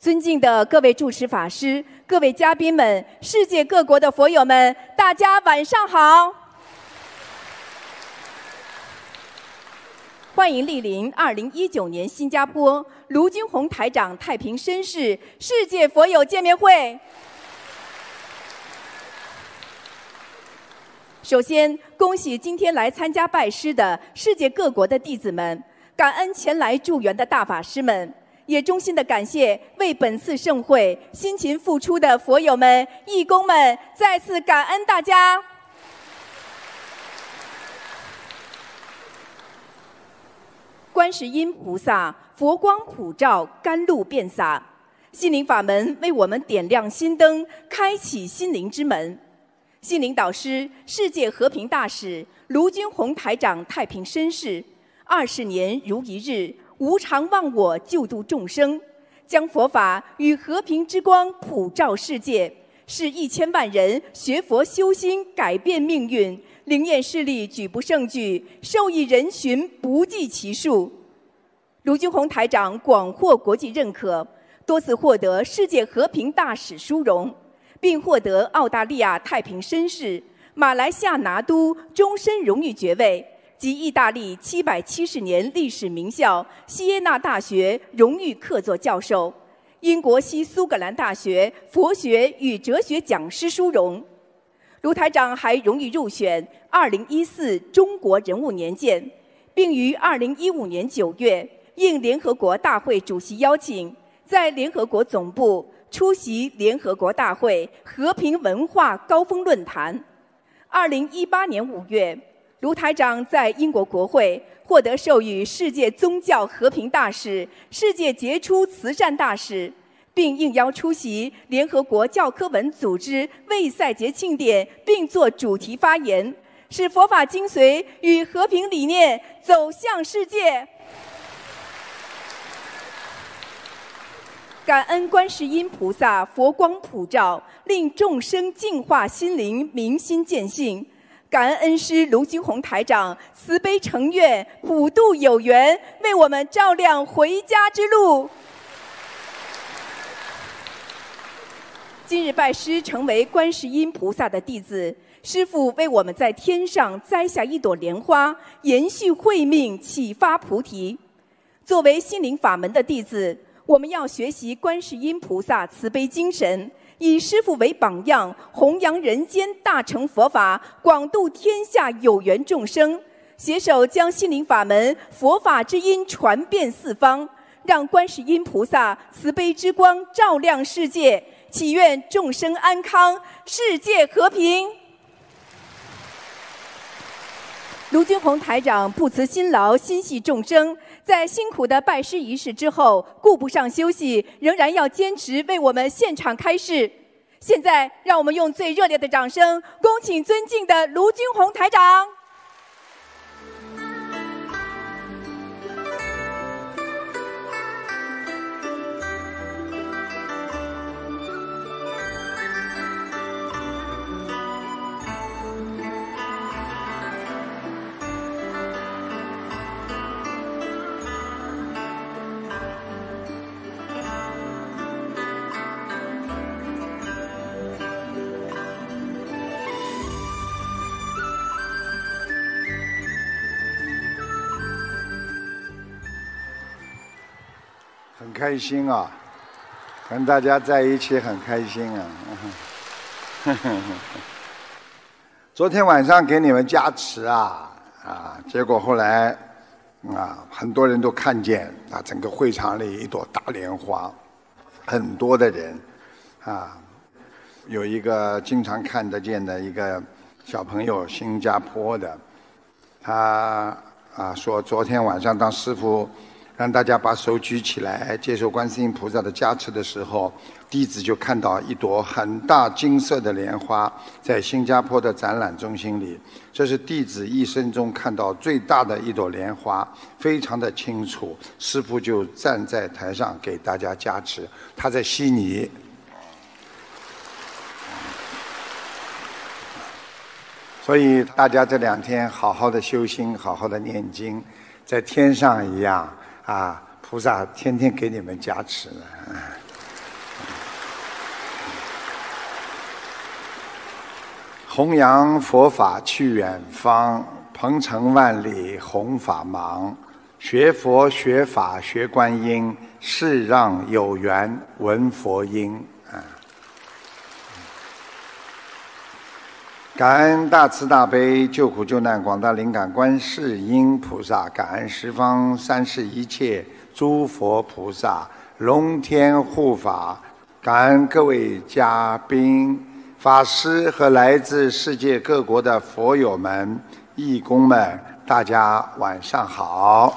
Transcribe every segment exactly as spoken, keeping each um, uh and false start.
尊敬的各位住持法师、各位嘉宾们、世界各国的佛友们，大家晚上好！欢迎莅临二零一九年新加坡卢军宏台长太平绅士世界佛友见面会。 首先，恭喜今天来参加拜师的世界各国的弟子们，感恩前来助缘的大法师们，也衷心的感谢为本次盛会辛勤付出的佛友们、义工们，再次感恩大家。观世音菩萨佛光普照，甘露遍洒，心灵法门为我们点亮心灯，开启心灵之门。 心灵导师、世界和平大使卢军宏台长太平绅士，二十年如一日，无常忘我，救度众生，将佛法与和平之光普照世界，使一千万人学佛修心，改变命运。灵验事例举不胜举，受益人群不计其数。卢军宏台长广获国际认可，多次获得世界和平大使殊荣。 并获得澳大利亚太平绅士、马来西亚拿督终身荣誉爵位及意大利七百七十年历史名校锡耶纳大学荣誉客座教授、英国西苏格兰大学佛学与哲学讲师殊荣。卢台长还荣誉入选二零一四中国人物年鉴，并于二零一五年九月应联合国大会主席邀请，在联合国总部。 出席联合国大会和平文化高峰论坛。二零一八年五月，卢台长在英国国会获得授予世界宗教和平大使、世界杰出慈善大使，并应邀出席联合国教科文组织卫塞节庆典，并作主题发言，使佛法精髓与和平理念走向世界。 感恩观世音菩萨佛光普照，令众生净化心灵，明心见性。感恩恩师卢军宏台长慈悲诚愿，普渡有缘，为我们照亮回家之路。今日拜师成为观世音菩萨的弟子，师父为我们在天上栽下一朵莲花，延续慧命，启发菩提。作为心灵法门的弟子。 我们要学习观世音菩萨慈悲精神，以师父为榜样，弘扬人间大乘佛法，广度天下有缘众生，携手将心灵法门、佛法之音传遍四方，让观世音菩萨慈悲之光照亮世界，祈愿众生安康，世界和平。卢军宏台长不辞辛劳，心系众生。 在辛苦的拜师仪式之后，顾不上休息，仍然要坚持为我们现场开示。现在，让我们用最热烈的掌声，恭请尊敬的卢军宏台长。开心啊，跟大家在一起很开心啊！昨天晚上给你们加持啊啊，结果后来啊，很多人都看见啊，整个会场里一朵大莲花，很多的人啊，有一个经常看得见的一个小朋友，新加坡的，他啊说昨天晚上当师父。 让大家把手举起来，接受观世音菩萨的加持的时候，弟子就看到一朵很大金色的莲花在新加坡的展览中心里。这是弟子一生中看到最大的一朵莲花，非常的清楚。师父就站在台上给大家加持，他在悉尼。所以大家这两天好好的修心，好好的念经，在天上一样。 啊，菩萨天天给你们加持了，弘扬佛法去远方，鹏程万里弘法忙。学佛学法学观音，是让有缘闻佛音。啊！感恩大慈大悲救苦救难广大灵感观世音菩萨，感恩十方三世一切诸佛菩萨龙天护法，感恩各位嘉宾、法师和来自世界各国的佛友们、义工们，大家晚上好。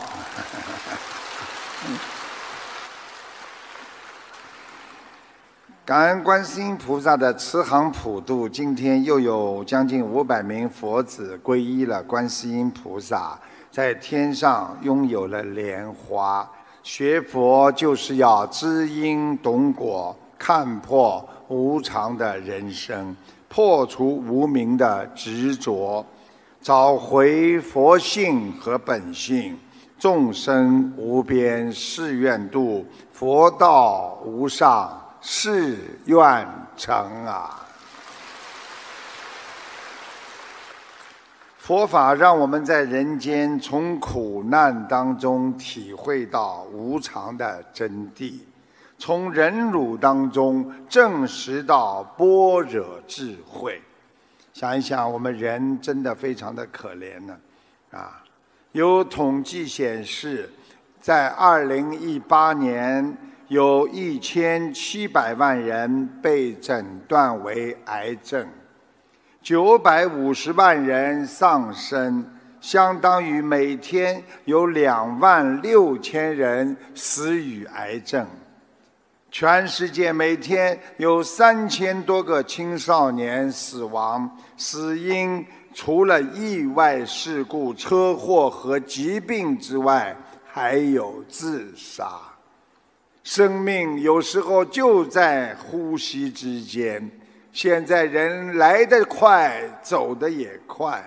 感恩观世音菩萨的慈航普渡，今天又有将近五百名佛子皈依了观世音菩萨，在天上拥有了莲花。学佛就是要知因懂果，看破无常的人生，破除无明的执着，找回佛性和本性。众生无边誓愿度，佛道无上誓愿成啊！佛法让我们在人间从苦难当中体会到无常的真谛，从忍辱当中证实到般若智慧。想一想，我们人真的非常的可怜呢，啊，啊！有统计显示，在二零一八年，有一千七百万人被诊断为癌症，九百五十万人丧生，相当于每天有两万六千人死于癌症。全世界每天有三千多个青少年死亡，死因除了意外事故、车祸和疾病之外，还有自杀。生命有时候就在呼吸之间，现在人来得快，走得也快，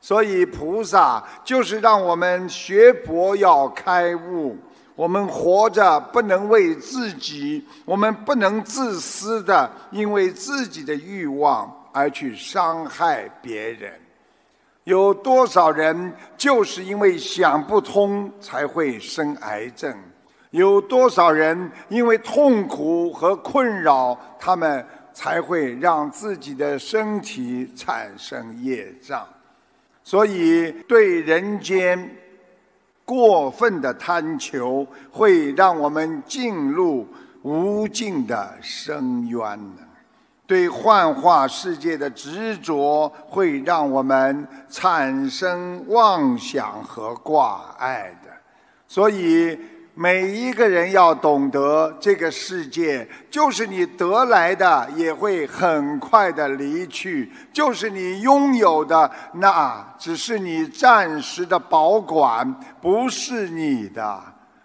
所以菩萨就是让我们学佛要开悟。我们活着不能为自己，我们不能自私的因为自己的欲望而去伤害别人。有多少人就是因为想不通才会生癌症？有多少人因为痛苦和困扰，他们才会让自己的身体产生业障？所以对人间过分的贪求会让我们进入无尽的深渊，对幻化世界的执着会让我们产生妄想和挂碍的。所以每一个人要懂得，这个世界就是你得来的也会很快的离去，就是你拥有的那只是你暂时的保管，不是你的，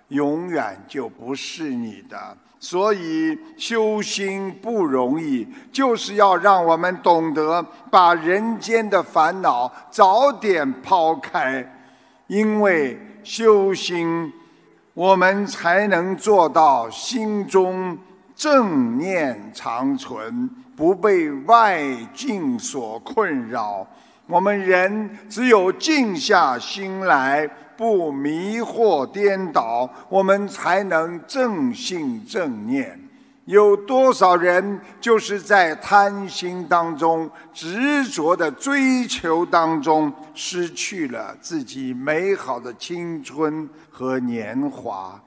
永远就不是你的。所以修心不容易，就是要让我们懂得把人间的烦恼早点抛开，因为修心我们才能做到心中正念长存，不被外境所困扰。我们人只有静下心来，不迷惑颠倒，我们才能正信正念。有多少人就是在贪心当中、执着的追求当中，失去了自己美好的青春和年华。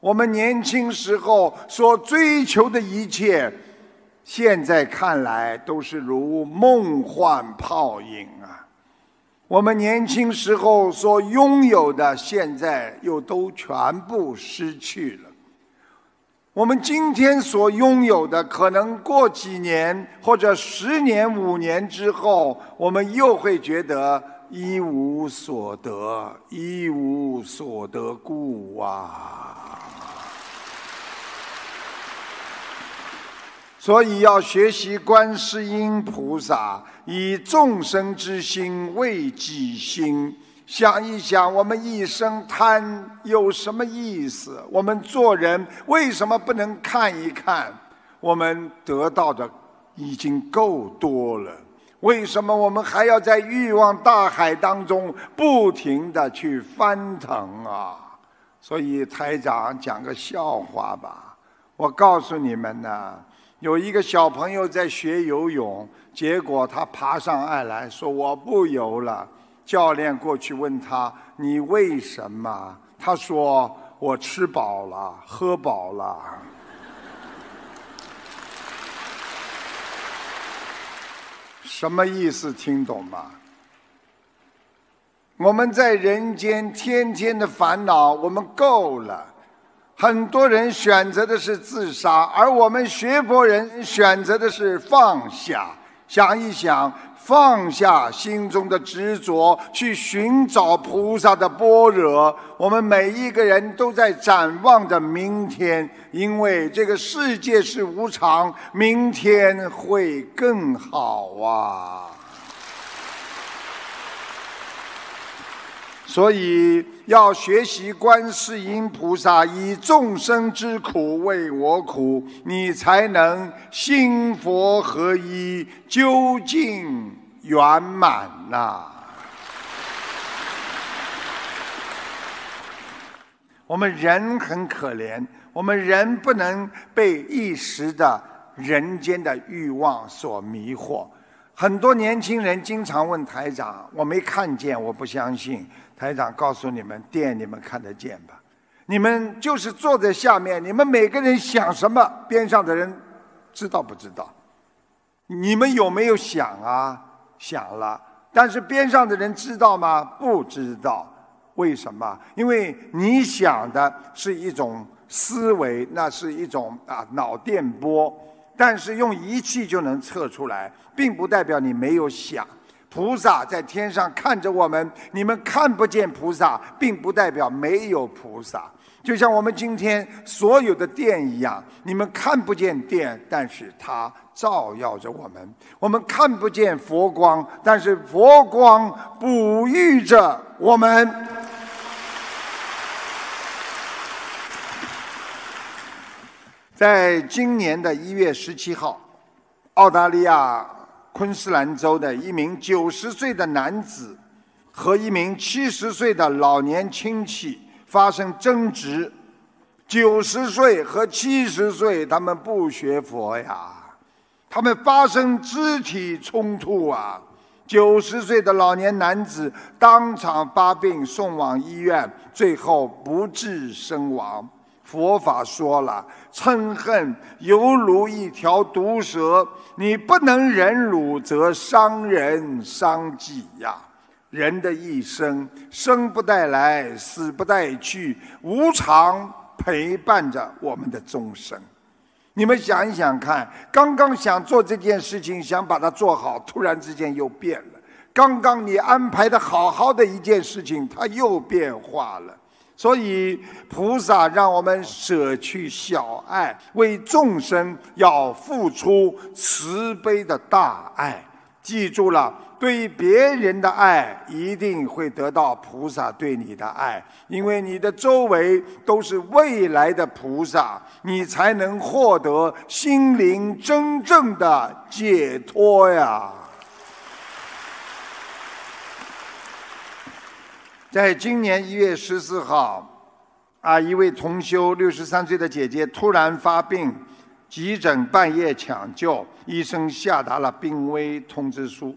我们年轻时候所追求的一切，现在看来都是如梦幻泡影啊！我们年轻时候所拥有的，现在又都全部失去了。我们今天所拥有的，可能过几年或者十年五年之后，我们又会觉得一无所得，一无所得故啊！所以要学习观世音菩萨，以众生之心为己心。想一想，我们一生贪有什么意思？我们做人为什么不能看一看，我们得到的已经够多了，为什么我们还要在欲望大海当中不停地去翻腾啊？所以台长讲个笑话吧，我告诉你们呢，有一个小朋友在学游泳，结果他爬上岸来说我不游了。教练过去问他，你为什么？他说我吃饱了，喝饱了。什么意思？听懂吗？我们在人间天天的烦恼，我们够了。很多人选择的是自杀，而我们学佛人选择的是放下。想一想，放下心中的执着，去寻找菩萨的般若。我们每一个人都在展望着明天，因为这个世界是无常，明天会更好啊。所以要学习观世音菩萨，以众生之苦为我苦，你才能心佛合一，究竟圆满呐、啊！我们人很可怜，我们人不能被一时的人间的欲望所迷惑。很多年轻人经常问台长：“我没看见，我不相信。”台长告诉你们，电你们看得见吧？你们就是坐在下面，你们每个人想什么，边上的人知道不知道？你们有没有想啊？想了，但是边上的人知道吗？不知道。为什么？因为你想的是一种思维，那是一种啊脑电波，但是用仪器就能测出来，并不代表你没有想。菩萨在天上看着我们，你们看不见菩萨，并不代表没有菩萨。就像我们今天所有的电一样，你们看不见电，但是它照耀着我们。我们看不见佛光，但是佛光哺育着我们。在今年的一月十七号，澳大利亚昆士兰州的一名九十岁的男子和一名七十岁的老年亲戚发生争执。九十岁和七十岁，他们不学佛呀，他们发生肢体冲突啊。九十岁的老年男子当场发病，送往医院，最后不治身亡。佛法说了，嗔恨犹如一条毒蛇，你不能忍辱，则伤人伤己呀、啊。人的一生，生不带来，死不带去，无常陪伴着我们的终生。你们想一想看，刚刚想做这件事情，想把它做好，突然之间又变了；刚刚你安排的好好的一件事情，它又变化了。所以菩萨让我们舍去小爱，为众生要付出慈悲的大爱。记住了，对别人的爱一定会得到菩萨对你的爱，因为你的周围都是未来的菩萨，你才能获得心灵真正的解脱呀。在今年一月十四号，啊，一位同修六十三岁的姐姐突然发病，急诊半夜抢救，医生下达了病危通知书。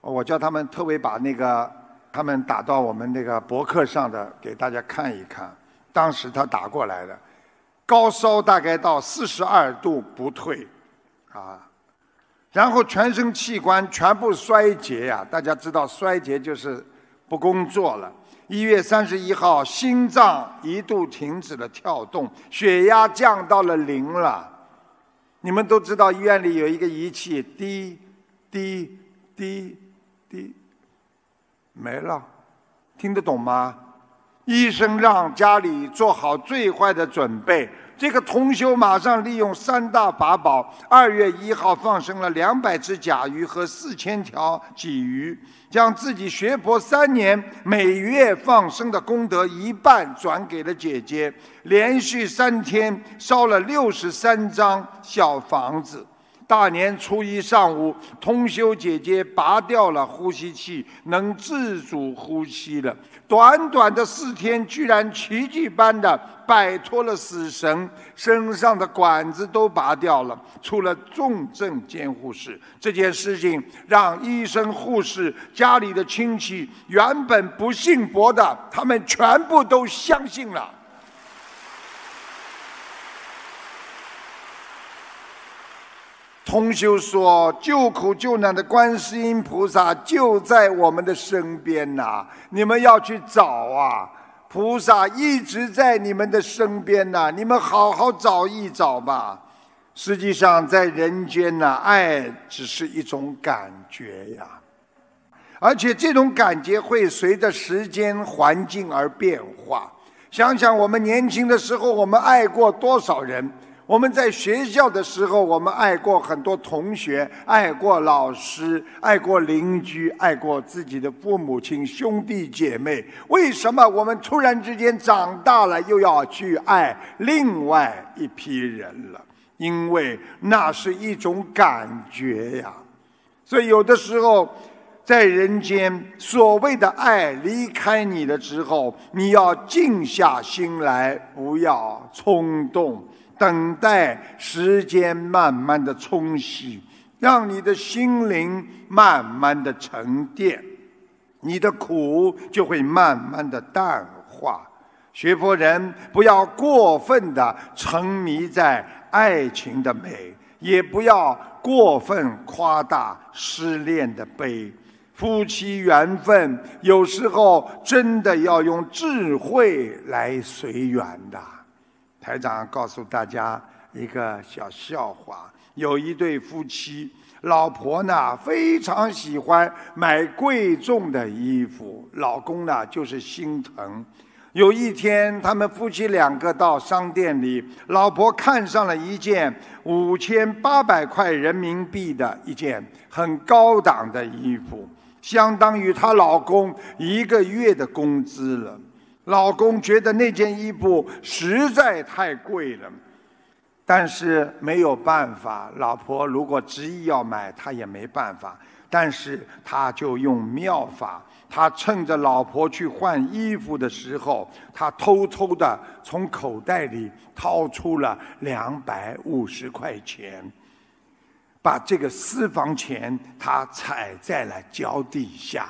我叫他们特别把那个他们打到我们那个博客上的给大家看一看。当时他打过来的，高烧大概到四十二度不退，啊，然后全身器官全部衰竭呀、啊。大家知道衰竭就是不工作了。一月三十一号，心脏一度停止了跳动，血压降到了零了。你们都知道医院里有一个仪器，滴滴滴滴，没了，听得懂吗？医生让家里做好最坏的准备。这个同修马上利用三大法宝，二月一号放生了两百只甲鱼和四千条鲫鱼，将自己学佛三年每月放生的功德一半转给了姐姐，连续三天烧了六十三张小房子。大年初一上午，通修姐姐拔掉了呼吸器，能自主呼吸了。短短的四天，居然奇迹般的摆脱了死神，身上的管子都拔掉了，出了重症监护室。这件事情让医生、护士、家里的亲戚原本不信佛的，他们全部都相信了。 同修说：“救苦救难的观世音菩萨就在我们的身边呐、啊，你们要去找啊！菩萨一直在你们的身边呐、啊，你们好好找一找吧。实际上，在人间呐、啊，爱只是一种感觉呀，而且这种感觉会随着时间、环境而变化。想想我们年轻的时候，我们爱过多少人？” 我们在学校的时候，我们爱过很多同学，爱过老师，爱过邻居，爱过自己的父母亲、兄弟姐妹。为什么我们突然之间长大了，又要去爱另外一批人了？因为那是一种感觉呀。所以有的时候，在人间所谓的爱离开你了之后，你要静下心来，不要冲动。 等待时间慢慢的冲洗，让你的心灵慢慢的沉淀，你的苦就会慢慢的淡化。学佛人不要过分的沉迷在爱情的美，也不要过分夸大失恋的悲。夫妻缘分有时候真的要用智慧来随缘的。 台长告诉大家一个小笑话：有一对夫妻，老婆呢非常喜欢买贵重的衣服，老公呢就是心疼。有一天，他们夫妻两个到商店里，老婆看上了一件五千八百块人民币的一件很高档的衣服，相当于她老公一个月的工资了。 老公觉得那件衣服实在太贵了，但是没有办法，老婆如果执意要买，他也没办法。但是他就用妙法，他趁着老婆去换衣服的时候，他偷偷的从口袋里掏出了两百五十块钱，把这个私房钱他踩在了脚底下。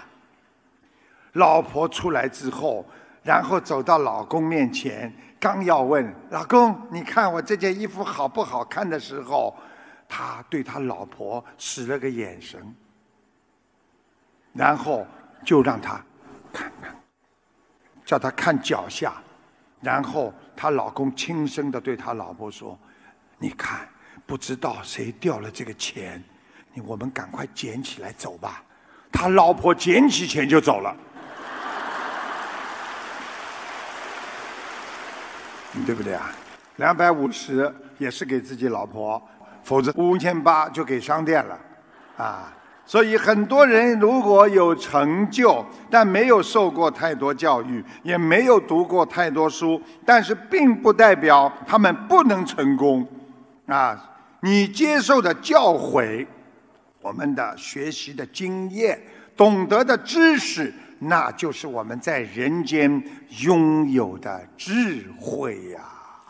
老婆出来之后。 然后走到老公面前，刚要问老公：“你看我这件衣服好不好看？”的时候，他对他老婆使了个眼神，然后就让他看看，叫他看脚下。然后她老公轻声地对他老婆说：“你看，不知道谁掉了这个钱，我们赶快捡起来走吧。”他老婆捡起钱就走了。 对不对啊？两百五十也是给自己老婆，否则五千八就给商店了，啊！所以很多人如果有成就，但没有受过太多教育，也没有读过太多书，但是并不代表他们不能成功，啊！你接受的教诲，我们的学习的经验，懂得的知识。 那就是我们在人间拥有的智慧呀、啊！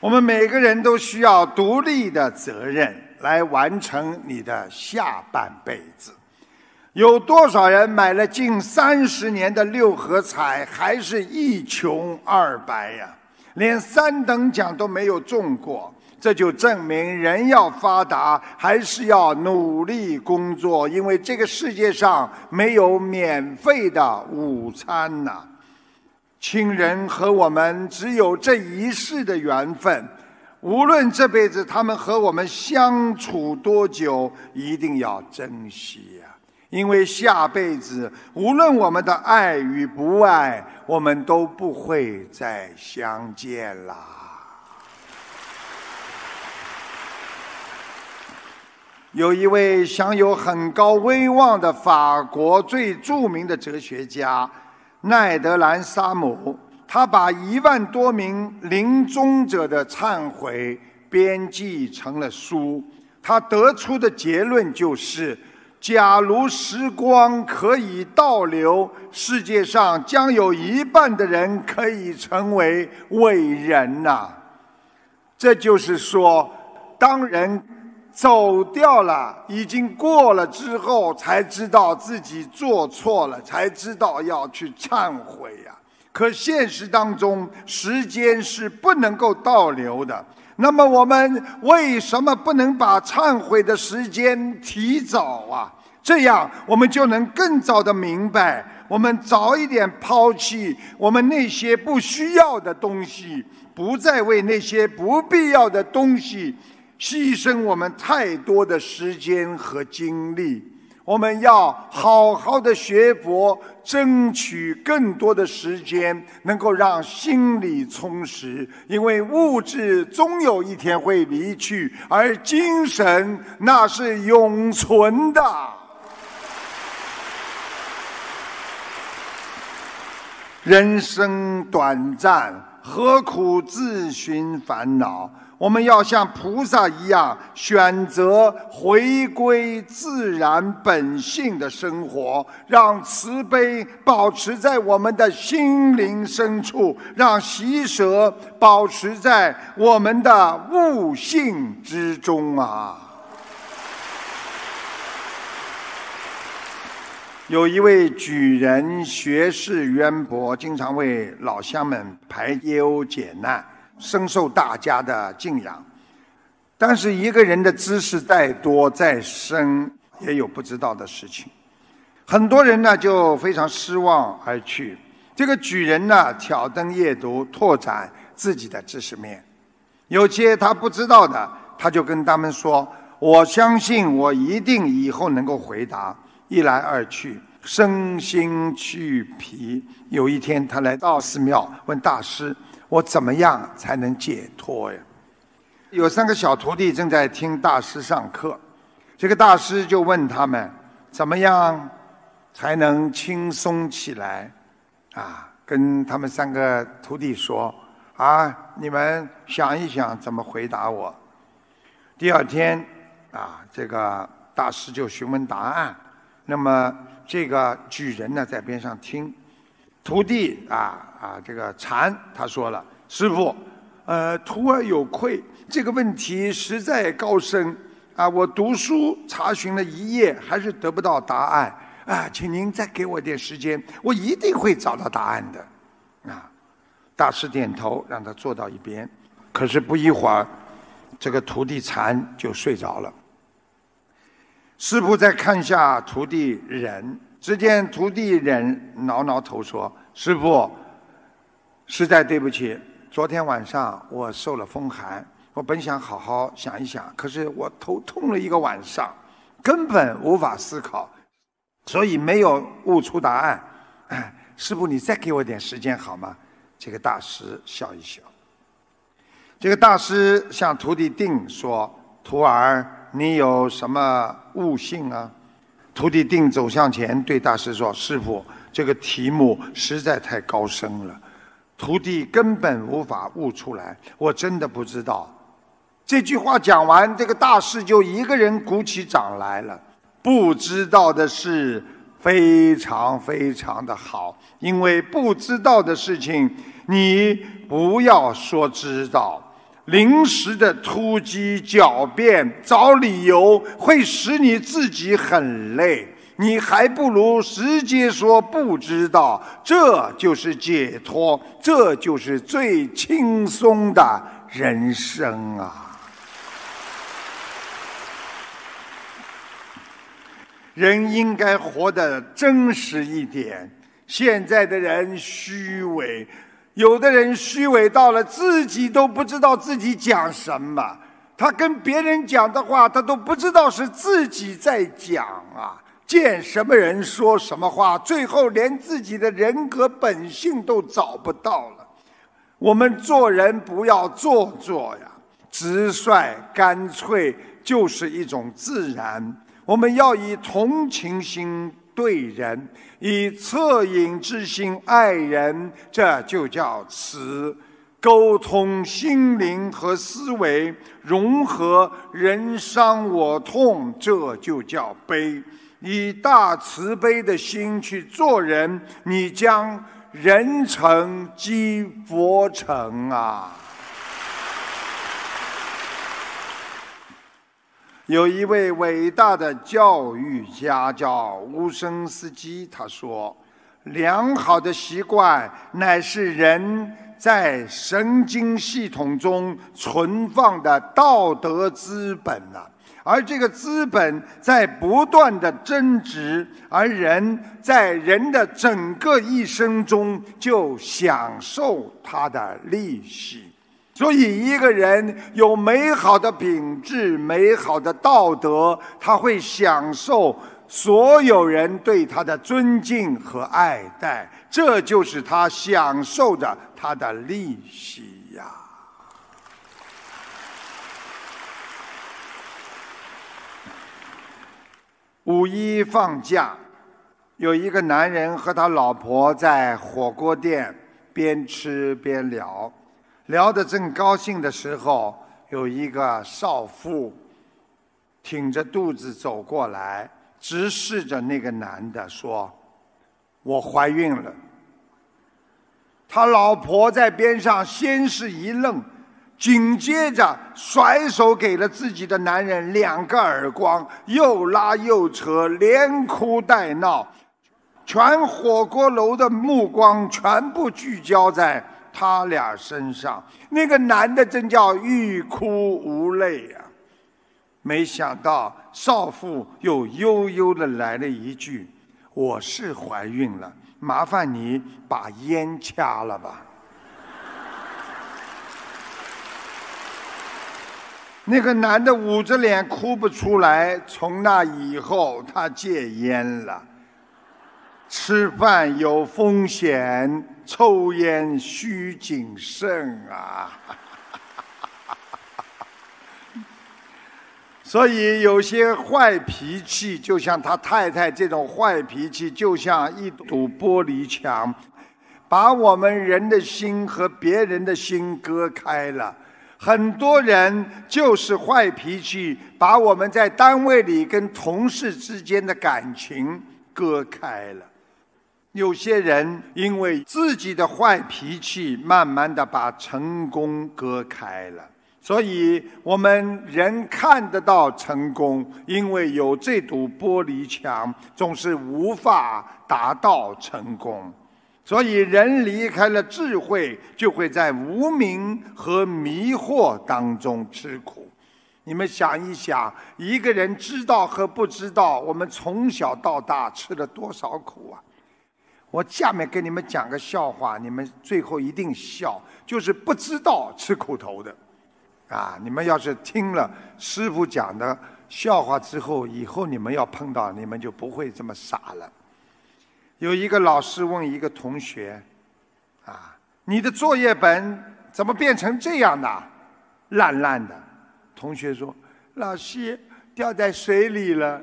我们每个人都需要独立的责任来完成你的下半辈子。有多少人买了近三十年的六合彩，还是一穷二白呀、啊？连三等奖都没有中过。 这就证明，人要发达，还是要努力工作，因为这个世界上没有免费的午餐呐、啊。亲人和我们只有这一世的缘分，无论这辈子他们和我们相处多久，一定要珍惜呀、啊。因为下辈子，无论我们的爱与不爱，我们都不会再相见啦。 有一位享有很高威望的法国最著名的哲学家奈德兰·萨姆，他把一万多名临终者的忏悔编辑成了书。他得出的结论就是：假如时光可以倒流，世界上将有一半的人可以成为伟人呐。这就是说，当人走掉了，已经过了之后，才知道自己做错了，才知道要去忏悔呀。 可现实当中，时间是不能够倒流的。那么我们为什么不能把忏悔的时间提早啊？这样我们就能更早的明白，我们早一点抛弃我们那些不需要的东西，不再为那些不必要的东西牺牲我们太多的时间和精力。 我们要好好的学佛，争取更多的时间，能够让心理充实。因为物质终有一天会离去，而精神那是永存的。人生短暂，何苦自寻烦恼？ 我们要像菩萨一样，选择回归自然本性的生活，让慈悲保持在我们的心灵深处，让喜舍保持在我们的悟性之中啊！有一位举人学识渊博，经常为老乡们排忧解难。 深受大家的敬仰，但是一个人的知识再多再深，也有不知道的事情。很多人呢就非常失望而去。这个举人呢挑灯夜读，拓展自己的知识面。有些他不知道的，他就跟他们说：“我相信我一定以后能够回答。”一来二去，身心俱疲。有一天，他来到寺庙问大师。 我怎么样才能解脱呀？有三个小徒弟正在听大师上课，这个大师就问他们：怎么样才能轻松起来？啊，跟他们三个徒弟说：啊，你们想一想怎么回答我。第二天，啊，这个大师就询问答案。那么这个举人呢，在边上听。 徒弟啊啊，这个禅他说了，师父，呃，徒儿有愧，这个问题实在高深啊！我读书查询了一夜，还是得不到答案啊！请您再给我点时间，我一定会找到答案的。啊，大师点头，让他坐到一边。可是不一会儿，这个徒弟禅就睡着了。师父再看下徒弟忍。 只见徒弟忍挠挠头说：“师父，实在对不起，昨天晚上我受了风寒，我本想好好想一想，可是我头痛了一个晚上，根本无法思考，所以没有悟出答案。哎，师父，你再给我点时间好吗？”这个大师笑一笑。这个大师向徒弟定说：“徒儿，你有什么悟性啊？” 徒弟定走向前，对大师说：“师父，这个题目实在太高深了，徒弟根本无法悟出来，我真的不知道。”这句话讲完，这个大师就一个人鼓起掌来了。不知道的事非常非常的好，因为不知道的事情，你不要说知道。 临时的突击、狡辩、找理由，会使你自己很累。你还不如直接说不知道，这就是解脱，这就是最轻松的人生啊！人应该活得真实一点，现在的人虚伪。 有的人虚伪到了自己都不知道自己讲什么，他跟别人讲的话，他都不知道是自己在讲啊！见什么人说什么话，最后连自己的人格本性都找不到了。我们做人不要做作呀，直率干脆就是一种自然。我们要以同情心对人，以恻隐之心爱人，这就叫慈。沟通心灵和思维，融合人伤我痛，这就叫悲。以大慈悲的心去做人，你将人成即佛成啊！有一位伟大的教育家叫乌申斯基，他说：“良好的习惯乃是人在神经系统中存放的道德资本啊，而这个资本在不断的增值，而人在人的整个一生中就享受它的利息。”所以，一个人有美好的品质、美好的道德，他会享受所有人对他的尊敬和爱戴，这就是他享受的他的利息呀。五一放假，有一个男人和他老婆在火锅店边吃边聊。聊得正高兴的时候，有一个少妇挺着肚子走过来，直视着那个男的说：“我怀孕了。”他老婆在边上先是一愣，紧接着甩手给了自己的男人两个耳光，又拉又扯，连哭带闹，全火锅楼的目光全部聚焦在他俩身上，那个男的真叫欲哭无泪啊！没想到少妇又悠悠的来了一句：“我是怀孕了，麻烦你把烟掐了吧。”那个男的捂着脸哭不出来，从那以后他戒烟了。吃饭有风险，抽烟需谨慎啊！所以有些坏脾气，就像他太太这种坏脾气，就像一堵玻璃墙，把我们人的心和别人的心隔开了。很多人就是坏脾气，把我们在单位里跟同事之间的感情隔开了。有些人因为自己的坏脾气，慢慢的把成功隔开了。所以我们人看得到成功，因为有这堵玻璃墙，总是无法达到成功。所以人离开了智慧，就会在无明和迷惑当中吃苦。你们想一想，一个人知道和不知道，我们从小到大吃了多少苦啊！我下面给你们讲个笑话，你们最后一定笑，就是不知道吃苦头的，啊！你们要是听了师父讲的笑话之后，以后你们要碰到，你们就不会这么傻了。有一个老师问一个同学：“啊，你的作业本怎么变成这样的，烂烂的？”同学说：“老师，掉在水里了。”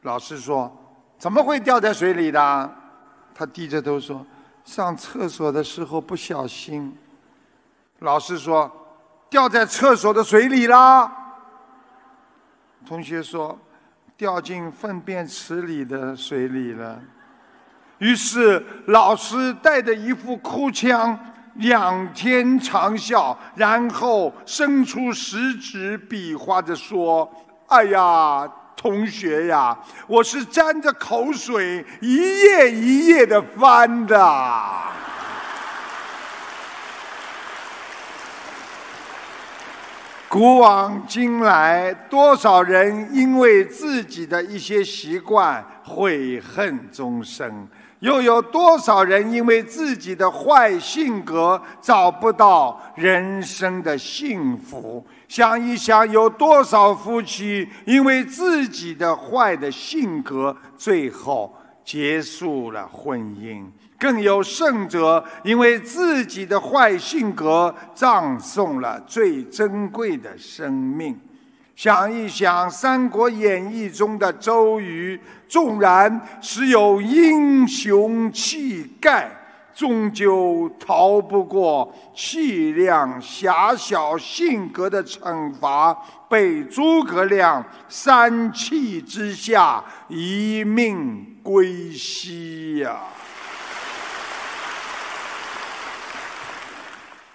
老师说：“怎么会掉在水里的？”他低着头说：“上厕所的时候不小心。”老师说：“掉在厕所的水里啦。”同学说：“掉进粪便池里的水里了。”于是老师带着一副哭腔仰天长啸，然后伸出食指比划着说：“哎呀，同学呀，我是沾着口水一页一页的翻的。”古往今来，多少人因为自己的一些习惯悔恨终生，又有多少人因为自己的坏性格找不到人生的幸福？想一想，有多少夫妻因为自己的坏的性格，最后结束了婚姻？更有甚者，因为自己的坏性格，葬送了最珍贵的生命。想一想《三国演义》中的周瑜，纵然时有英雄气概，终究逃不过气量狭小性格的惩罚，被诸葛亮三气之下一命归西呀、啊。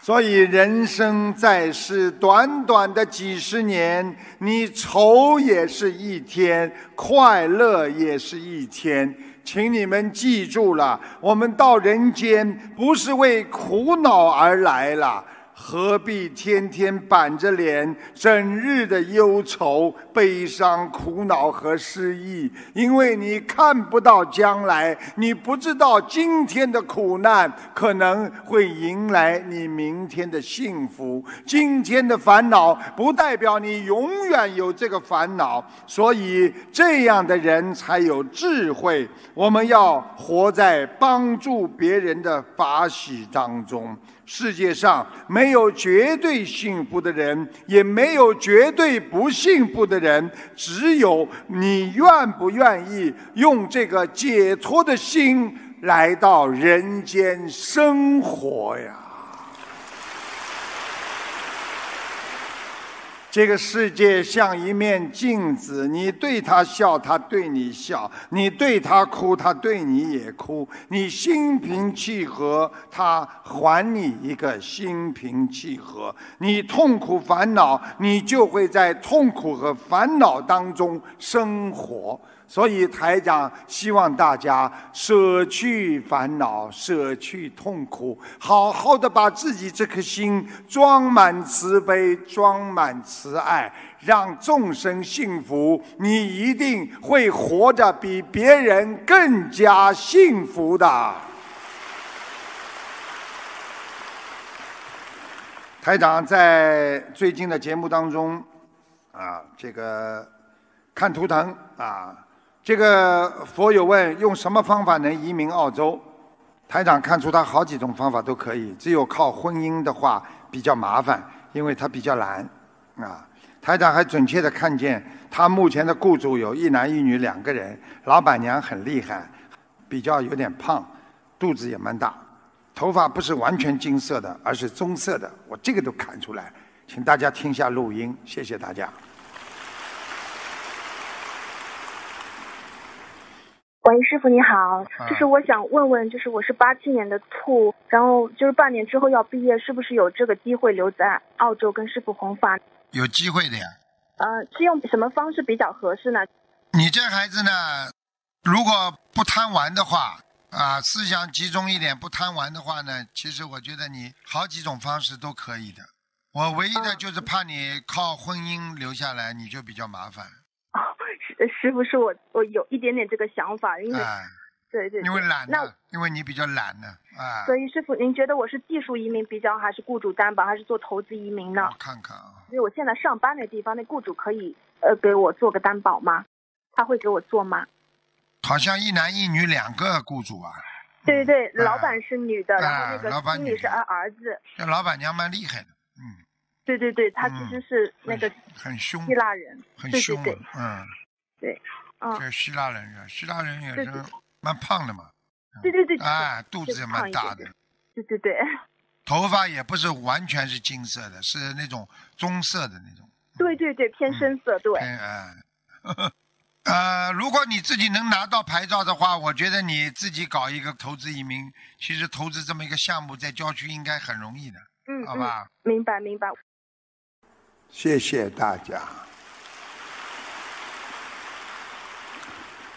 所以人生在世，短短的几十年，你愁也是一天，快乐也是一天。请你们记住了，我们到人间不是为苦恼而来了，何必天天板着脸，整日的忧愁、悲伤、苦恼和失意？因为你看不到将来，你不知道今天的苦难可能会迎来你明天的幸福。今天的烦恼不代表你永远有这个烦恼，所以这样的人才有智慧。我们要活在帮助别人的法喜当中。 世界上没有绝对幸福的人，也没有绝对不幸福的人，只有你愿不愿意用这个解脱的心来到人间生活呀？这个世界像一面镜子，你对他笑，他对你笑；你对他哭，他对你也哭。你心平气和，他还你一个心平气和。你痛苦烦恼，你就会在痛苦和烦恼当中生活。所以台长希望大家舍去烦恼，舍去痛苦，好好的把自己这颗心装满慈悲，装满慈悲。 慈爱让众生幸福，你一定会活着比别人更加幸福的。台长在最近的节目当中，啊，这个看图腾啊，这个佛友问用什么方法能移民澳洲？台长看出他好几种方法都可以，只有靠婚姻的话比较麻烦，因为他比较懒。 啊，台长还准确地看见他目前的雇主有一男一女两个人，老板娘很厉害，比较有点胖，肚子也蛮大，头发不是完全金色的，而是棕色的，我这个都看出来，请大家听一下录音，谢谢大家。喂，师傅你好，就是我想问问，就是我是八七年的兔，然后就是半年之后要毕业，是不是有这个机会留在澳洲跟师傅弘法？ 有机会的呀，呃，是用什么方式比较合适呢？你这孩子呢，如果不贪玩的话，啊、呃，思想集中一点，不贪玩的话呢，其实我觉得你好几种方式都可以的。我唯一的就是怕你靠婚姻留下来，你就比较麻烦。哦，师傅是我，我有一点点这个想法，因为、哎。 对对，因为懒呢，因为你比较懒呢，啊。所以师傅，您觉得我是技术移民比较，还是雇主担保，还是做投资移民呢？我看看啊，因为我现在上班的地方，那雇主可以呃给我做个担保吗？他会给我做吗？好像一男一女两个雇主啊。对对对，老板是女的，然后那个经理是儿儿子。这老板娘蛮厉害的，嗯。对对对，她其实是那个很凶，希腊人，很凶，嗯，对，嗯，这希腊人，希腊人也是。 蛮胖的嘛，对对对，哎，肚子也蛮大的，对对对，头发也不是完全是金色的，是那种棕色的那种，对对对，偏深色，对，哎，呃，如果你自己能拿到牌照的话，我觉得你自己搞一个投资移民，其实投资这么一个项目在郊区应该很容易的，嗯，好吧，明白明白，谢谢大家。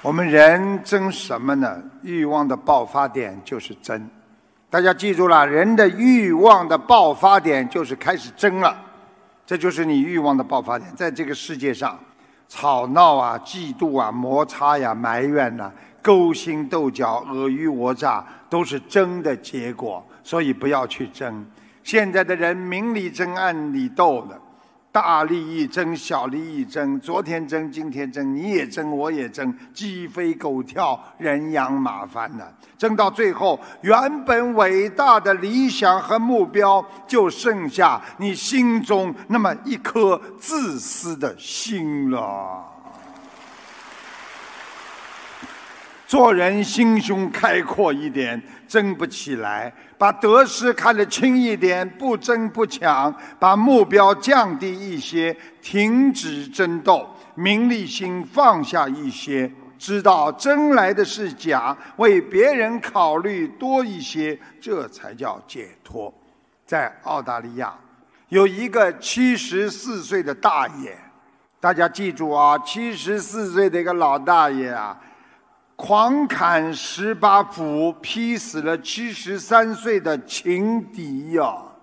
我们人争什么呢？欲望的爆发点就是争，大家记住了，人的欲望的爆发点就是开始争了，这就是你欲望的爆发点。在这个世界上，吵闹啊、嫉妒啊、摩擦呀、啊、埋怨呐、啊、勾心斗角、尔虞我诈，都是争的结果，所以不要去争。现在的人明里争暗里斗的。大利益争，小利益争，昨天争，今天争，你也争，我也争，鸡飞狗跳，人仰马翻呢、啊。争到最后，原本伟大的理想和目标，就剩下你心中那么一颗自私的心了。做人心胸开阔一点，争不起来。 把得失看得轻一点，不争不抢；把目标降低一些，停止争斗；名利心放下一些，知道争来的是假，为别人考虑多一些，这才叫解脱。在澳大利亚，有一个七十四岁的大爷，大家记住啊，七十四岁的一个老大爷啊。 狂砍十八斧，劈死了七十三岁的情敌呀、啊！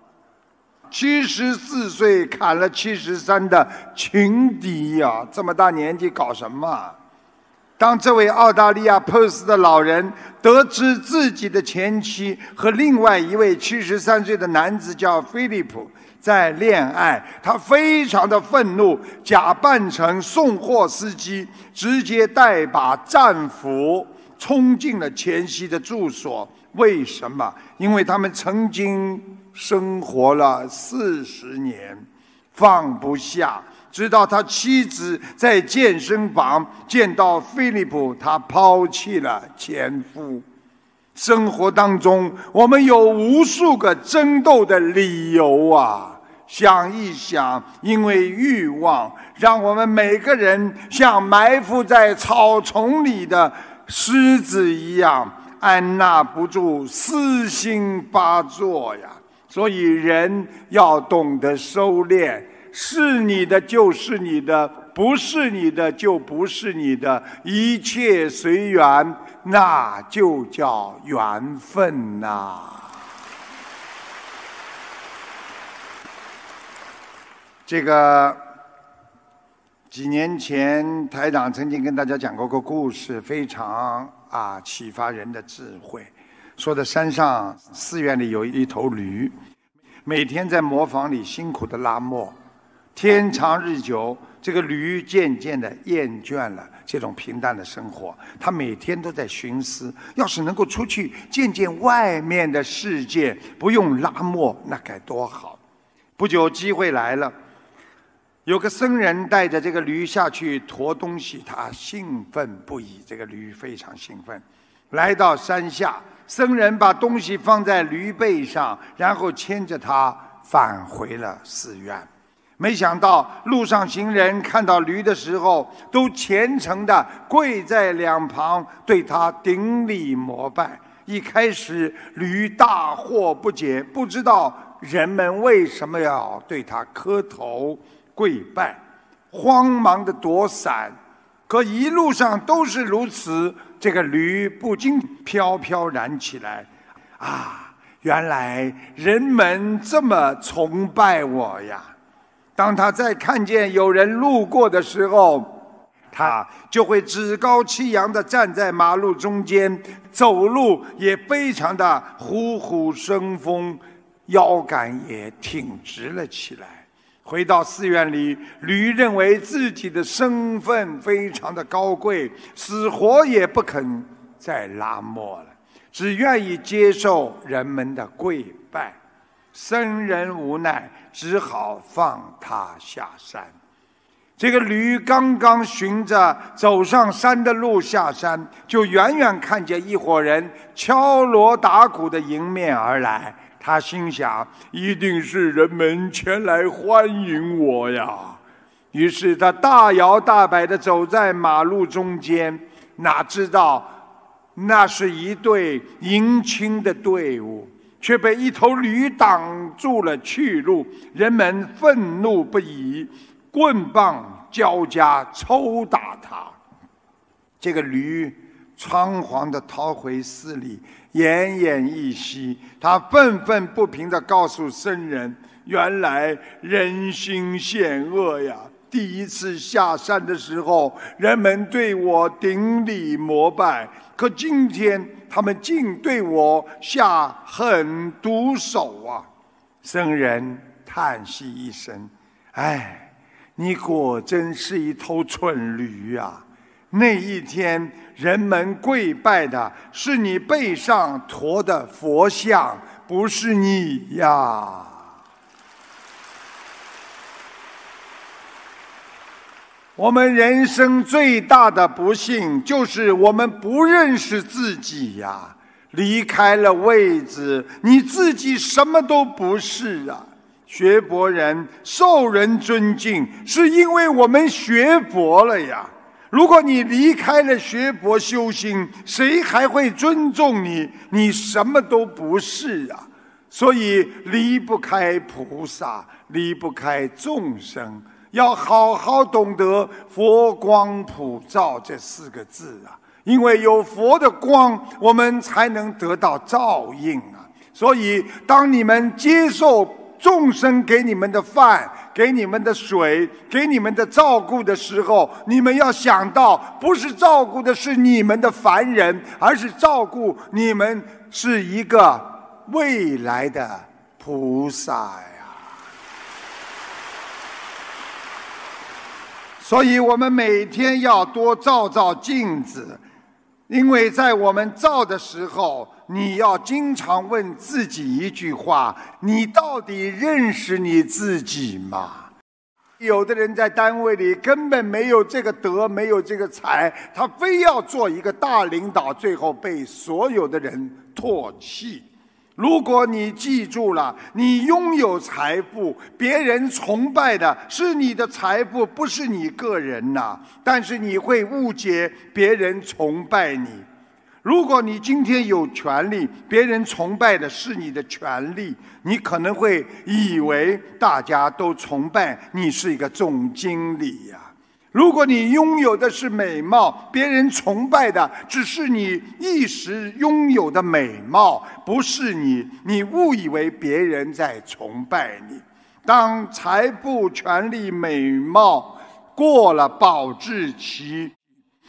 七十四岁砍了七十三的情敌呀、啊！这么大年纪搞什么？当这位澳大利亚珀斯的老人得知自己的前妻和另外一位七十三岁的男子叫菲利普在恋爱，他非常的愤怒，假扮成送货司机，直接带把战斧冲进了前妻的住所。为什么？因为他们曾经生活了四十年，放不下。 直到他妻子在健身房见到菲利普，他抛弃了前夫。生活当中，我们有无数个争斗的理由啊！想一想，因为欲望，让我们每个人像埋伏在草丛里的狮子一样，按捺不住，私心发作呀。所以，人要懂得收敛。 是你的就是你的，不是你的就不是你的，一切随缘，那就叫缘分呐、啊。这个几年前，台长曾经跟大家讲过个故事，非常啊启发人的智慧。说的山上寺院里有一头驴，每天在磨坊里辛苦的拉磨。 天长日久，这个驴渐渐的厌倦了这种平淡的生活。他每天都在寻思，要是能够出去见见外面的世界，不用拉磨，那该多好！不久，机会来了，有个僧人带着这个驴下去驮东西，他兴奋不已。这个驴非常兴奋。来到山下，僧人把东西放在驴背上，然后牵着它返回了寺院。 没想到路上行人看到驴的时候，都虔诚地跪在两旁，对他顶礼膜拜。一开始，驴大惑不解，不知道人们为什么要对他磕头跪拜，慌忙地躲闪。可一路上都是如此，这个驴不禁飘飘然起来。啊，原来人们这么崇拜我呀！ 当他再看见有人路过的时候，他就会趾高气扬地站在马路中间，走路也非常的虎虎生风，腰杆也挺直了起来。回到寺院里，驴认为自己的身份非常的高贵，死活也不肯再拉磨了，只愿意接受人们的跪拜。 僧人无奈，只好放他下山。这个驴刚刚循着走上山的路下山，就远远看见一伙人敲锣打鼓的迎面而来。他心想，一定是人们前来欢迎我呀。于是他大摇大摆地走在马路中间，哪知道那是一队迎亲的队伍。 却被一头驴挡住了去路，人们愤怒不已，棍棒交加抽打他。这个驴仓皇地逃回寺里，奄奄一息。他愤愤不平地告诉僧人：“原来人心险恶呀！第一次下山的时候，人们对我顶礼膜拜，可今天……” 他们竟对我下狠毒手啊！僧人叹息一声：“哎，你果真是一头蠢驴啊！那一天，人们跪拜的是你背上驮的佛像，不是你呀！我们人生最大的不幸，就是我们不认识自己呀！离开了位置，你自己什么都不是啊！学佛人受人尊敬，是因为我们学佛了呀。如果你离开了学佛修心，谁还会尊重你？你什么都不是啊！所以离不开菩萨，离不开众生，要好好懂得佛光普照这四个字啊！因为有佛的光，我们才能得到照应啊！所以，当你们接受众生给你们的饭、给你们的水、给你们的照顾的时候，你们要想到，不是照顾的是你们的凡人，而是照顾你们是一个未来的菩萨呀。所以我们每天要多照照镜子，因为在我们照的时候，你要经常问自己一句话：你到底认识你自己吗？有的人在单位里根本没有这个德，没有这个才，他非要做一个大领导，最后被所有的人唾弃。如果你记住了，你拥有财富，别人崇拜的是你的财富，不是你个人呐、啊。但是你会误解别人崇拜你。如果你今天有权利，别人崇拜的是你的权利，你可能会以为大家都崇拜你是一个总经理呀、啊。如果你拥有的是美貌，别人崇拜的只是你一时拥有的美貌，不是你，你误以为别人在崇拜你。当财富、权力、美貌过了保质期，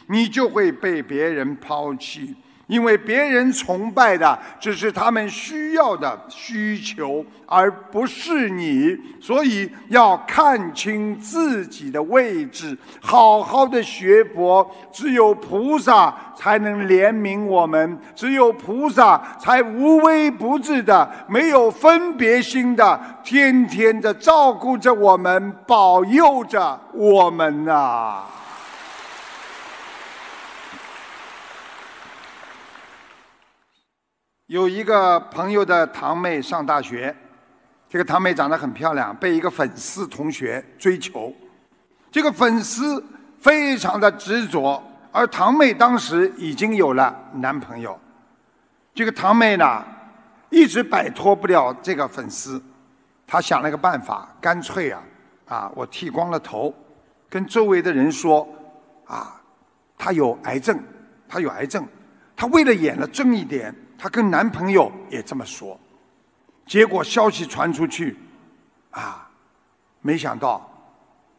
你就会被别人抛弃。因为别人崇拜的只是他们需要的需求，而不是你。所以要看清自己的位置，好好的学佛。只有菩萨才能怜悯我们，只有菩萨才无微不至的、没有分别心的，天天的照顾着我们，保佑着我们啊！有一个朋友的堂妹上大学，这个堂妹长得很漂亮，被一个粉丝同学追求。这个粉丝非常的执着，而堂妹当时已经有了男朋友。这个堂妹呢，一直摆脱不了这个粉丝。她想了个办法，干脆啊，啊，我剃光了头，跟周围的人说，啊，她有癌症，她有癌症。她为了演了正一点，她跟男朋友也这么说。结果消息传出去啊，没想到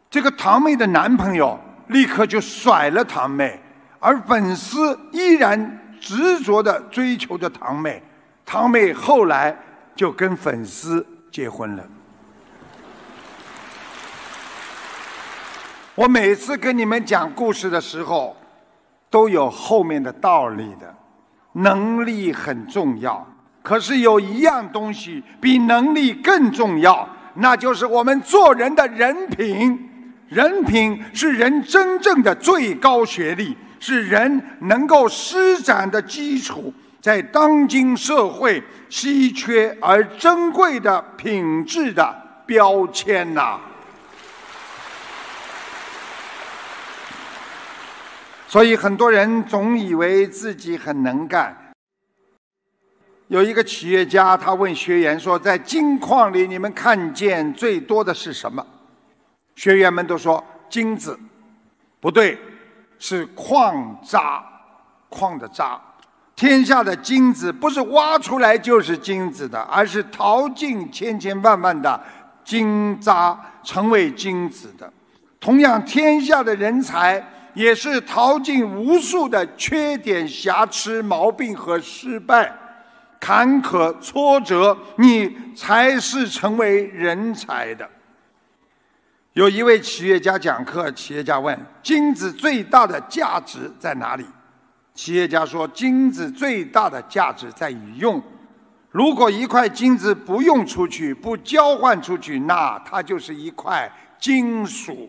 这个堂妹的男朋友立刻就甩了堂妹，而粉丝依然执着地追求着堂妹。堂妹后来就跟粉丝结婚了。我每次跟你们讲故事的时候，都有后面的道理的。能力很重要，可是有一样东西比能力更重要，那就是我们做人的人品。人品是人真正的最高学历，是人能够施展的基础。在当今社会，稀缺而珍贵的品质的标签呐、啊。所以很多人总以为自己很能干。有一个企业家，他问学员说：“在金矿里，你们看见最多的是什么？”学员们都说：“金子。”不对，是矿渣，矿的渣。天下的金子不是挖出来就是金子的，而是淘尽千千万万的金渣成为金子的。同样，天下的人才也是淘尽无数的缺点、瑕疵、毛病和失败、坎坷、挫折，你才是成为人才的。有一位企业家讲课，企业家问：金子最大的价值在哪里？企业家说：金子最大的价值在于用。如果一块金子不用出去，不交换出去，那它就是一块金属。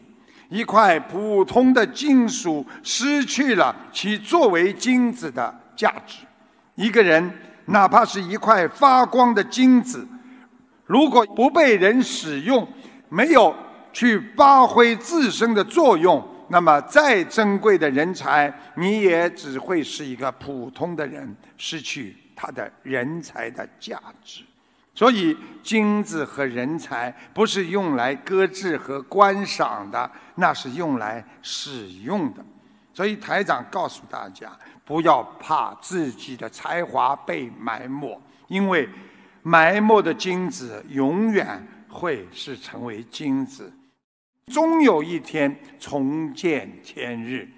一块普通的金属失去了其作为金子的价值。一个人哪怕是一块发光的金子，如果不被人使用，没有去发挥自身的作用，那么再珍贵的人才，你也只会是一个普通的人，失去他的人才的价值。所以金子和人才不是用来搁置和观赏的，那是用来使用的。所以台长告诉大家，不要怕自己的才华被埋没，因为埋没的金子永远会是成为金子，终有一天重见天日。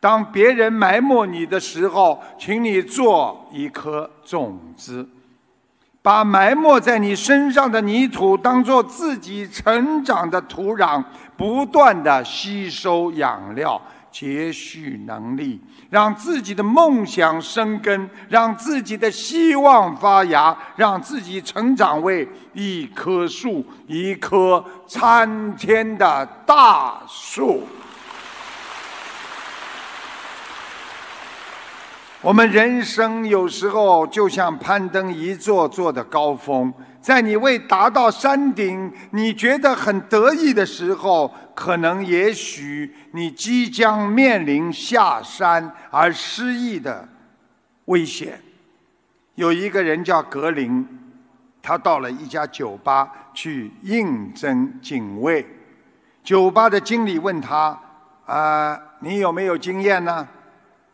当别人埋没你的时候，请你做一颗种子，把埋没在你身上的泥土当作自己成长的土壤，不断地吸收养料，接续能力，让自己的梦想生根，让自己的希望发芽，让自己成长为一棵树，一棵参天的大树。我们人生有时候就像攀登一座座的高峰，在你未达到山顶，你觉得很得意的时候，可能也许你即将面临下山而失意的危险。有一个人叫格林，他到了一家酒吧去应征警卫，酒吧的经理问他：“啊，你有没有经验呢？”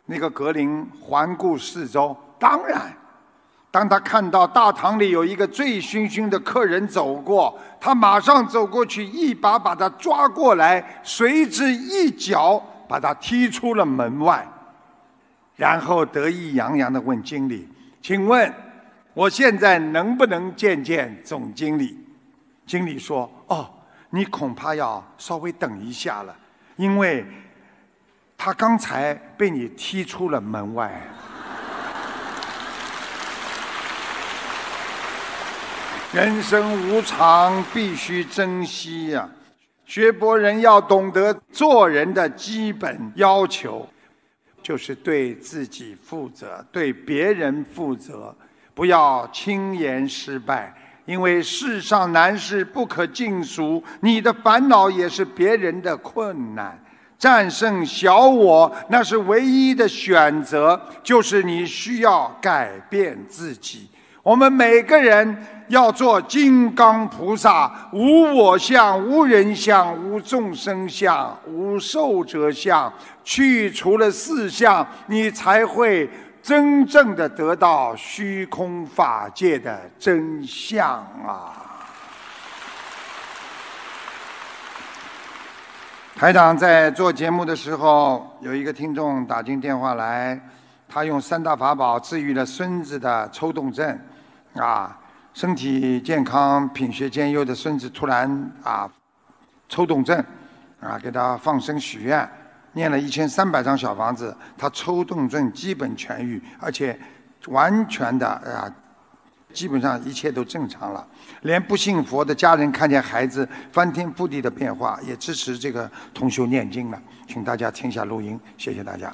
那个格林环顾四周，当然，当他看到大堂里有一个醉醺醺的客人走过，他马上走过去，一把把他抓过来，随之一脚把他踢出了门外，然后得意洋洋地问经理：“请问，我现在能不能见见总经理？”经理说：“哦，你恐怕要稍微等一下了，因为……他刚才被你踢出了门外。”人生无常，必须珍惜呀、啊！学佛人要懂得做人的基本要求，就是对自己负责，对别人负责，不要轻言失败。因为世上难事不可尽数，你的烦恼也是别人的困难。战胜小我，那是唯一的选择，就是你需要改变自己。我们每个人要做金刚菩萨，无我相、无人相、无众生相、无寿者相，去除了四相，你才会真正的得到虚空法界的真相啊！台长在做节目的时候，有一个听众打进电话来，他用三大法宝治愈了孙子的抽动症，啊，身体健康、品学兼优的孙子突然啊抽动症，啊，给他放生许愿，念了一千三百张小房子，他抽动症基本痊愈，而且完全的啊。基本上一切都正常了，连不信佛的家人看见孩子翻天覆地的变化，也支持这个同修念经了。请大家听一下录音，谢谢大家。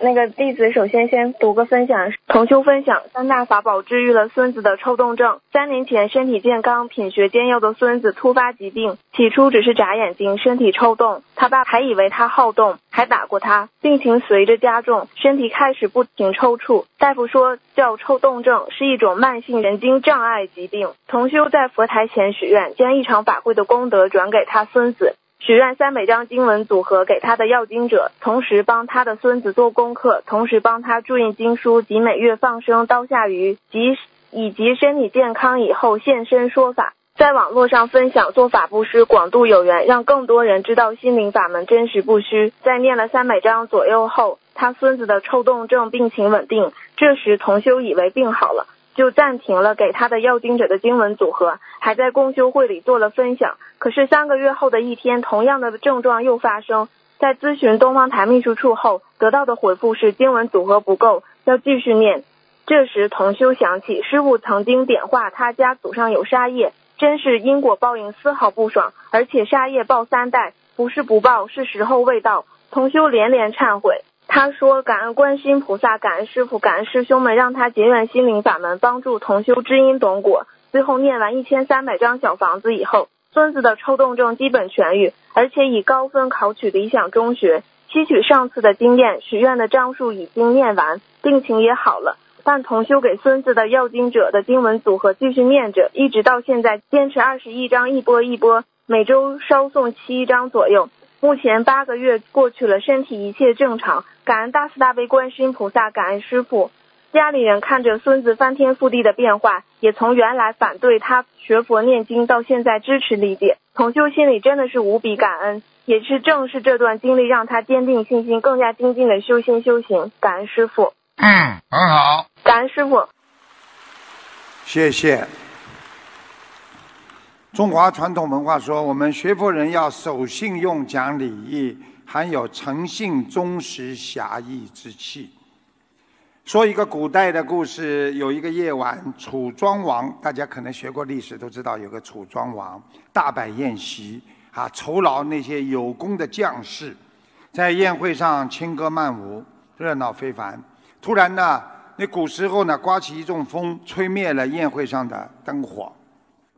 那个弟子首先先读个分享，同修分享三大法宝治愈了孙子的抽动症。三年前身体健康、品学兼优的孙子突发疾病，起初只是眨眼睛、身体抽动，他爸还以为他好动，还打过他。病情随着加重，身体开始不停抽搐。大夫说叫抽动症，是一种慢性神经障碍疾病。同修在佛台前许愿，将一场法会的功德转给他孙子。许愿三百张经文组合给他的要经者，同时帮他的孙子做功课，同时帮他注印经书及每月放生刀下鱼，及以及身体健康以后现身说法，在网络上分享做法布施，广度有缘，让更多人知道心灵法门真实不虚。在念了三百张左右后，他孙子的抽动症病情稳定。这时同修以为病好了，就暂停了给他的要经者的经文组合，还在共修会里做了分享。可是三个月后的一天，同样的症状又发生。在咨询东方台秘书处后，得到的回复是经文组合不够，要继续念。这时同修想起师父曾经点化他家祖上有杀业，真是因果报应，丝毫不爽，而且杀业报三代，不是不报，是时候未到。同修连连忏悔，他说感恩观世音菩萨，感恩师父，感恩师兄们，让他结缘心灵法门，帮助同修知因懂果。最后念完一千三百张小房子以后，孙子的抽动症基本痊愈，而且以高分考取理想中学。吸取上次的经验，许愿的章数已经念完，病情也好了。但同修给孙子的要经者的经文组合继续念着，一直到现在坚持二十一章，一波一波，每周稍送七章左右。目前八个月过去了，身体一切正常，感恩大慈大悲观世音菩萨，感恩师父。家里人看着孙子翻天覆地的变化，也从原来反对他学佛念经到现在支持理解，同修心里真的是无比感恩，也是正是这段经历让他坚定信心，更加精进的修心修行。感恩师父。嗯，很好，感恩师父。谢谢。中华传统文化说，我们学佛人要守信用、讲礼义，含有诚信、忠实、侠义之气。说一个古代的故事，有一个夜晚，楚庄王，大家可能学过历史都知道，有个楚庄王大摆宴席啊，酬劳那些有功的将士，在宴会上轻歌曼舞，热闹非凡。突然呢，那古时候呢，刮起一阵风，吹灭了宴会上的灯火。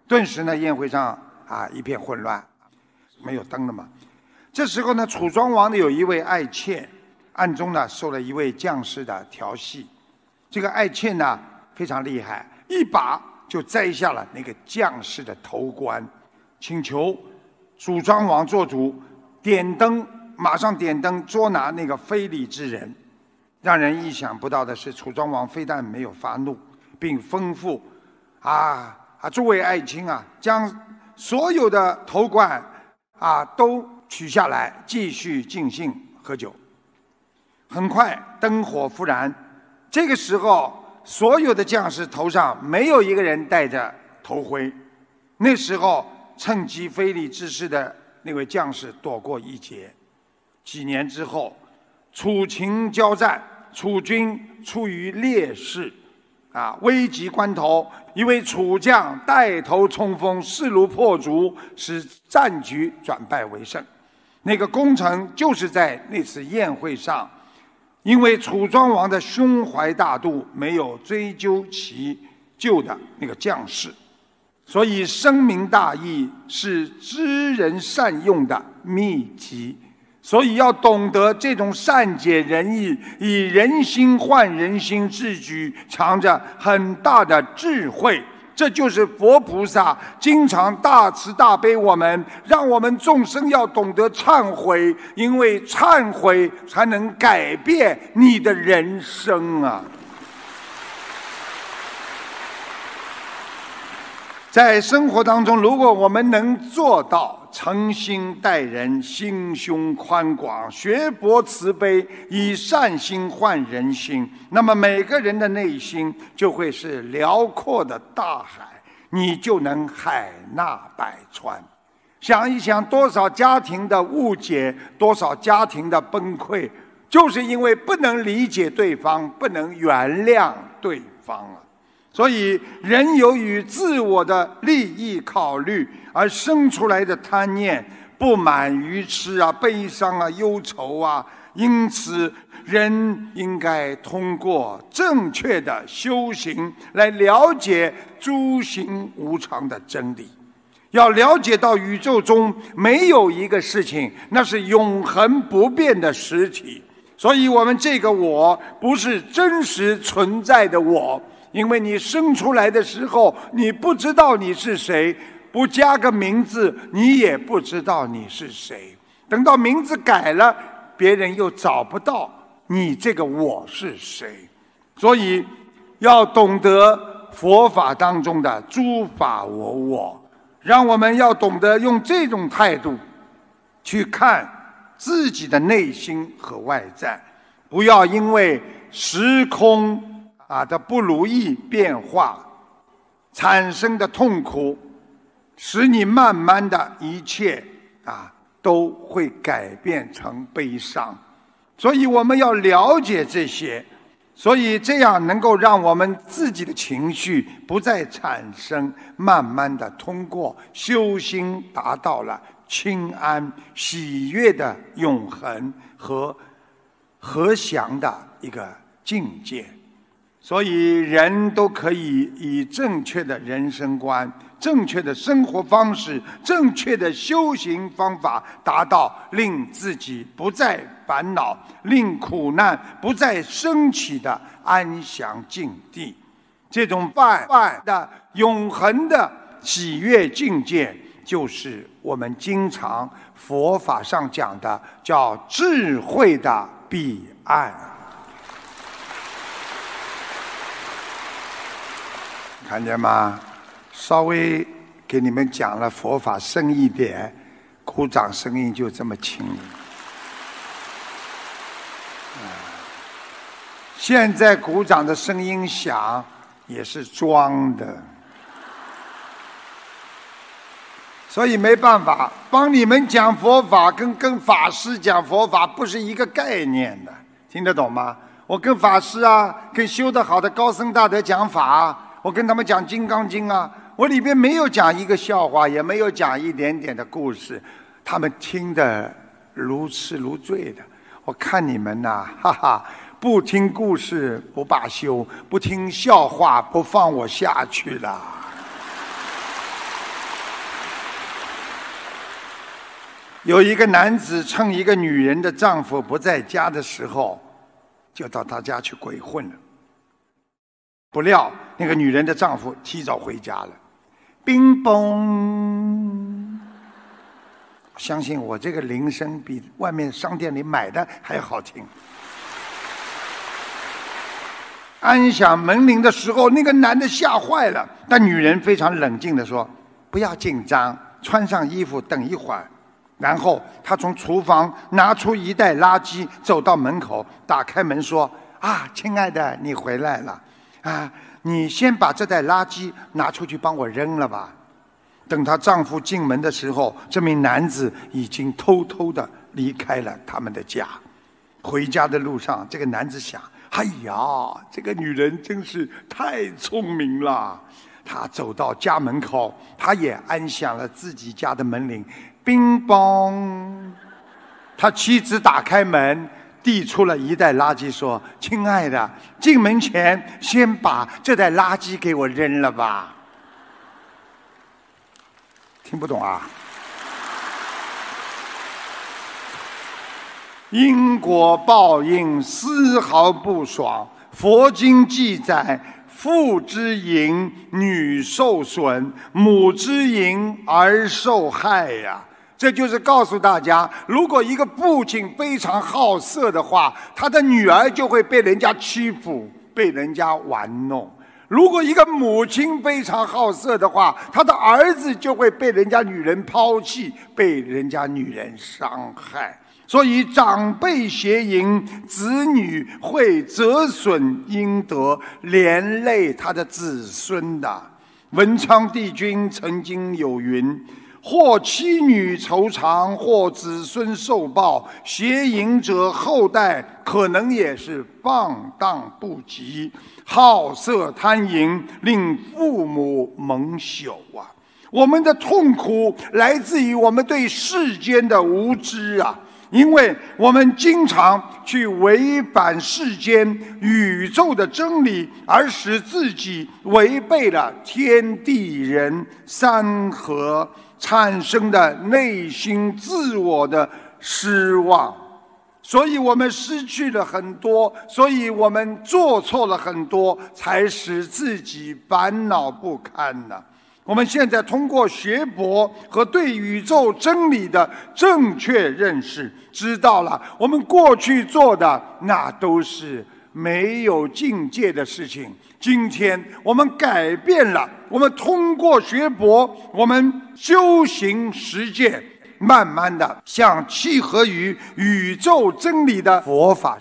顿时呢，宴会上啊一片混乱，没有灯了嘛。这时候呢，楚庄王的有一位爱妾，暗中呢受了一位将士的调戏。这个爱妾呢非常厉害，一把就摘下了那个将士的头冠，请求楚庄王做主，点灯，马上点灯捉拿那个非礼之人。让人意想不到的是，楚庄王非但没有发怒，并吩咐啊。啊，诸位爱卿啊，将所有的头冠啊都取下来，继续尽兴喝酒。很快灯火复燃，这个时候所有的将士头上没有一个人戴着头盔。那时候趁机非礼之事的那位将士躲过一劫。几年之后，楚秦交战，楚军处于劣势。啊，危急关头，一位楚将带头冲锋，势如破竹，使战局转败为胜。那个功臣就是在那次宴会上，因为楚庄王的胸怀大度，没有追究其咎的那个将士。所以深明大义是知人善用的秘籍，所以要懂得这种善解人意，以人心换人心之举，藏着很大的智慧。这就是佛菩萨经常大慈大悲我们，让我们众生要懂得忏悔，因为忏悔才能改变你的人生啊！在生活当中，如果我们能做到诚心待人，心胸宽广，学佛慈悲，以善心换人心，那么每个人的内心就会是辽阔的大海，你就能海纳百川。想一想，多少家庭的误解，多少家庭的崩溃，就是因为不能理解对方，不能原谅对方啊。所以人由于自我的利益考虑而生出来的贪念、不满、愚痴啊、悲伤啊、忧愁啊，因此人应该通过正确的修行来了解诸行无常的真理。要了解到宇宙中没有一个事情那是永恒不变的实体，所以我们这个我不是真实存在的我，因为你生出来的时候，你不知道你是谁，不加个名字，你也不知道你是谁。等到名字改了，别人又找不到你这个我是谁。所以，要懂得佛法当中的诸法我我，让我们要懂得用这种态度去看自己的内心和外在，不要因为时空啊的不如意变化产生的痛苦，使你慢慢的一切啊都会改变成悲伤。所以我们要了解这些，所以这样能够让我们自己的情绪不再产生，慢慢的通过修心达到了清安、喜悦的永恒和和祥的一个境界。所以人都可以以正确的人生观、正确的生活方式、正确的修行方法，达到令自己不再烦恼、令苦难不再升起的安详境地。这种万万的永恒的喜悦境界，就是我们经常佛法上讲的叫智慧的彼岸。看见吗？稍微给你们讲了佛法深一点，鼓掌声音就这么轻、嗯、现在鼓掌的声音响也是装的，所以没办法，帮你们讲佛法跟跟法师讲佛法不是一个概念的，听得懂吗？我跟法师啊，跟修得好的高僧大德讲法，我跟他们讲《金刚经》啊，我里边没有讲一个笑话，也没有讲一点点的故事，他们听得如痴如醉的。我看你们呐、啊，哈哈，不听故事不罢休，不听笑话不放我下去了。有一个男子趁一个女人的丈夫不在家的时候，就到他家去鬼混了。不料那个女人的丈夫提早回家了，冰崩！相信我，这个铃声比外面商店里买的还好听。按响门铃的时候，那个男的吓坏了，但女人非常冷静地说：“不要紧张，穿上衣服，等一会儿。”然后她从厨房拿出一袋垃圾，走到门口，打开门说：“啊，亲爱的，你回来了。”啊，你先把这袋垃圾拿出去帮我扔了吧。等她丈夫进门的时候，这名男子已经偷偷地离开了他们的家。回家的路上，这个男子想：哎呀，这个女人真是太聪明了。他走到家门口，他也按响了自己家的门铃，乒乓。他妻子打开门，递出了一袋垃圾，说：“亲爱的，进门前先把这袋垃圾给我扔了吧。”听不懂啊？因果报应丝毫不爽。佛经记载：“父之淫，女受损；母之淫，儿受害呀。”这就是告诉大家，如果一个父亲非常好色的话，他的女儿就会被人家欺负，被人家玩弄；如果一个母亲非常好色的话，他的儿子就会被人家女人抛弃，被人家女人伤害。所以长辈邪淫，子女会折损阴德，连累他的子孙的。文昌帝君曾经有云：“或妻女愁长，或子孙受报。邪淫者后代可能也是放荡不羁，好色贪淫，令父母蒙羞啊！”我们的痛苦来自于我们对世间的无知啊，因为我们经常去违反世间宇宙的真理，而使自己违背了天地人三合，产生的内心自我的失望，所以我们失去了很多，所以我们做错了很多，才使自己烦恼不堪呢。我们现在通过学佛和对宇宙真理的正确认识，知道了我们过去做的那都是没有境界的事情。今天我们改变了，我们通过学佛，我们修行实践，慢慢的向契合于宇宙真理的佛法。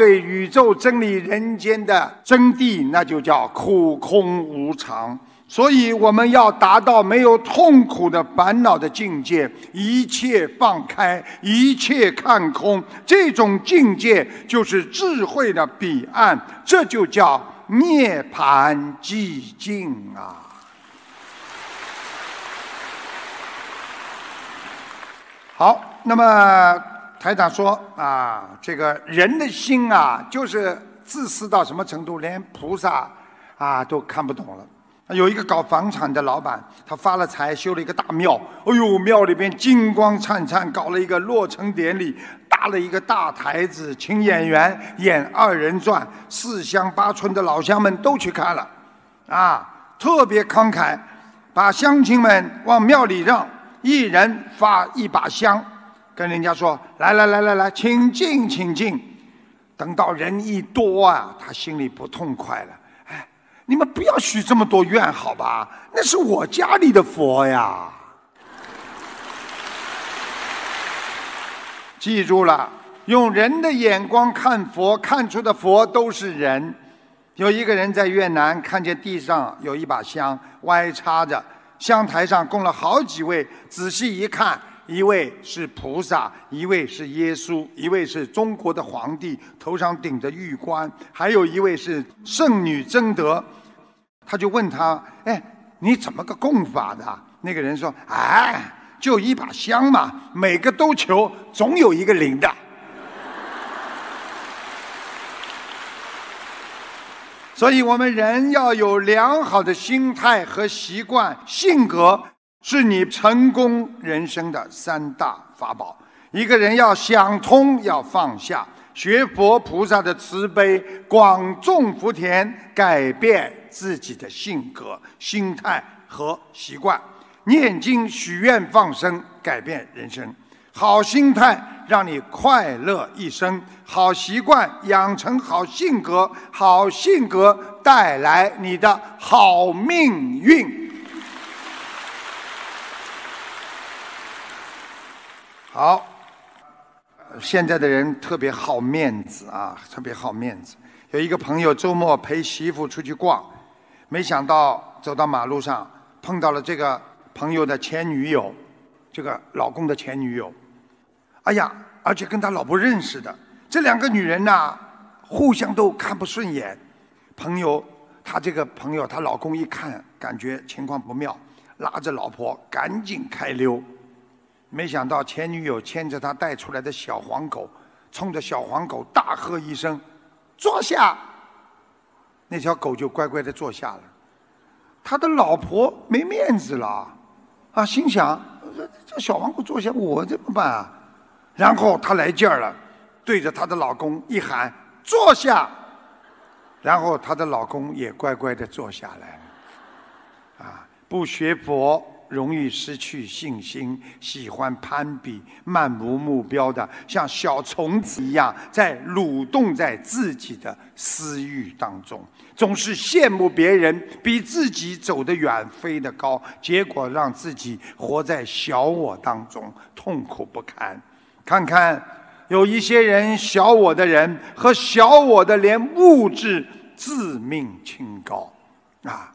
对宇宙真理、人间的真谛，那就叫苦、空、无常。所以我们要达到没有痛苦的烦恼的境界，一切放开，一切看空，这种境界就是智慧的彼岸，这就叫涅槃寂静啊！好，那么台长说啊，这个人的心啊，就是自私到什么程度，连菩萨啊都看不懂了。 有一个搞房产的老板，他发了财，修了一个大庙。哎呦，庙里边金光灿灿，搞了一个落成典礼，搭了一个大台子，请演员演二人转，四乡八村的老乡们都去看了，啊，特别慷慨，把乡亲们往庙里让，一人发一把香，跟人家说：“来来来来来，请进，请进。”等到人一多啊，他心里不痛快了。 你们不要许这么多愿，好吧？那是我家里的佛呀！记住了，用人的眼光看佛，看出的佛都是人。有一个人在越南看见地上有一把香歪插着，香台上供了好几位，仔细一看，一位是菩萨，一位是耶稣，一位是中国的皇帝，头上顶着玉冠，还有一位是圣女贞德。 他就问他：“哎，你怎么个供法的？”那个人说：“哎，就一把香嘛，每个都求，总有一个灵的。”所以，我们人要有良好的心态和习惯，性格是你成功人生的三大法宝。一个人要想通，要放下，学佛菩萨的慈悲，广种福田，改变 自己的性格、心态和习惯，念经、许愿、放生，改变人生。好心态让你快乐一生，好习惯养成好性格，好性格带来你的好命运。好，现在的人特别好面子啊，特别好面子。有一个朋友周末陪媳妇出去逛。 没想到走到马路上碰到了这个朋友的前女友，这个老公的前女友，哎呀，而且跟他老婆认识的，这两个女人呐、啊，互相都看不顺眼。朋友，她这个朋友，她老公一看感觉情况不妙，拉着老婆赶紧开溜。没想到前女友牵着他带出来的小黄狗，冲着小黄狗大喝一声：“坐下！” 那条狗就乖乖地坐下了，他的老婆没面子了，啊，心想这小黄狗坐下，我怎么办啊？然后他来劲儿了，对着他的老公一喊坐下，然后他的老公也乖乖地坐下来了。啊，不学佛容易失去信心，喜欢攀比，漫无目标的，像小虫子一样在蠕动在自己的私欲当中。 总是羡慕别人比自己走得远、飞得高，结果让自己活在小我当中，痛苦不堪。看看有一些人，小我的人和小我的连物质自命清高啊！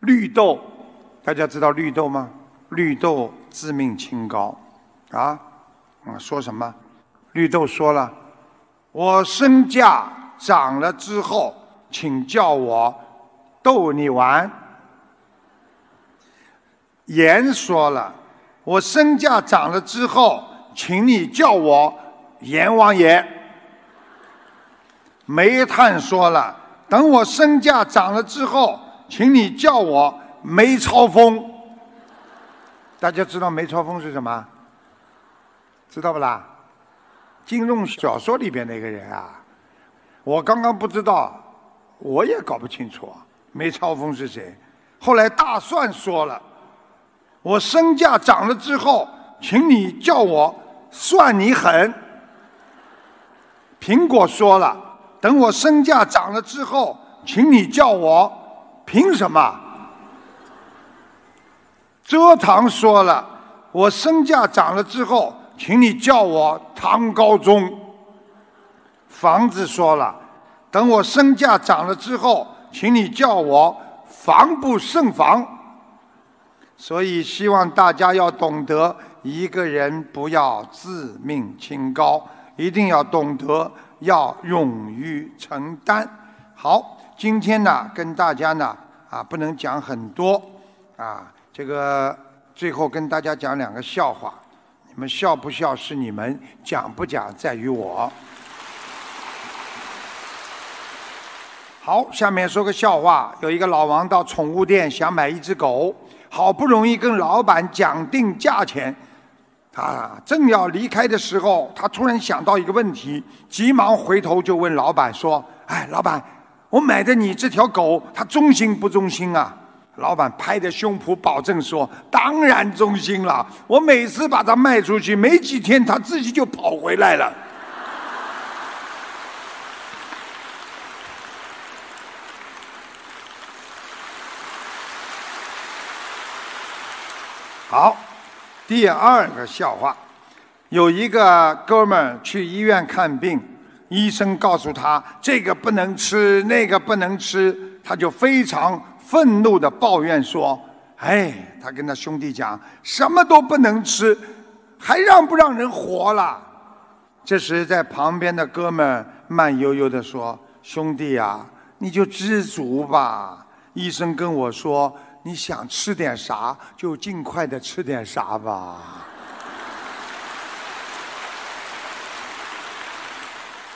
绿豆，大家知道绿豆吗？绿豆自命清高啊！嗯，说什么？绿豆说了：“我身价涨了之后， 请叫我逗你玩。”盐说了：“我身价涨了之后，请你叫我盐王爷。”煤炭说了：“等我身价涨了之后，请你叫我梅超风。”大家知道梅超风是什么？知道不啦？金庸小说里边那个人啊，我刚刚不知道。 我也搞不清楚啊，梅超风是谁？后来大蒜说了：“我身价涨了之后，请你叫我算你狠。”苹果说了：“等我身价涨了之后，请你叫我凭什么？”蔗糖说了：“我身价涨了之后，请你叫我唐高宗。”房子说了，等我身价涨了之后，请你叫我防不胜防。所以希望大家要懂得，一个人不要自命清高，一定要懂得要勇于承担。好，今天呢，跟大家呢啊不能讲很多啊，这个最后跟大家讲两个笑话。 你们笑不笑是你们，讲不讲在于我。好，下面说个笑话。有一个老王到宠物店想买一只狗，好不容易跟老板讲定价钱，他正要离开的时候，他突然想到一个问题，急忙回头就问老板说：“哎，老板，我买的你这条狗，它忠心不忠心啊？” 老板拍着胸脯保证说：“当然忠心了，我每次把它卖出去，没几天它自己就跑回来了。”好，第二个笑话，有一个哥们儿去医院看病，医生告诉他这个不能吃，那个不能吃，他就非常 愤怒地抱怨说：“哎，他跟他兄弟讲，什么都不能吃，还让不让人活了？”这时，在旁边的哥们慢悠悠地说：“兄弟啊，你就知足吧。医生跟我说，你想吃点啥就尽快地吃点啥吧。”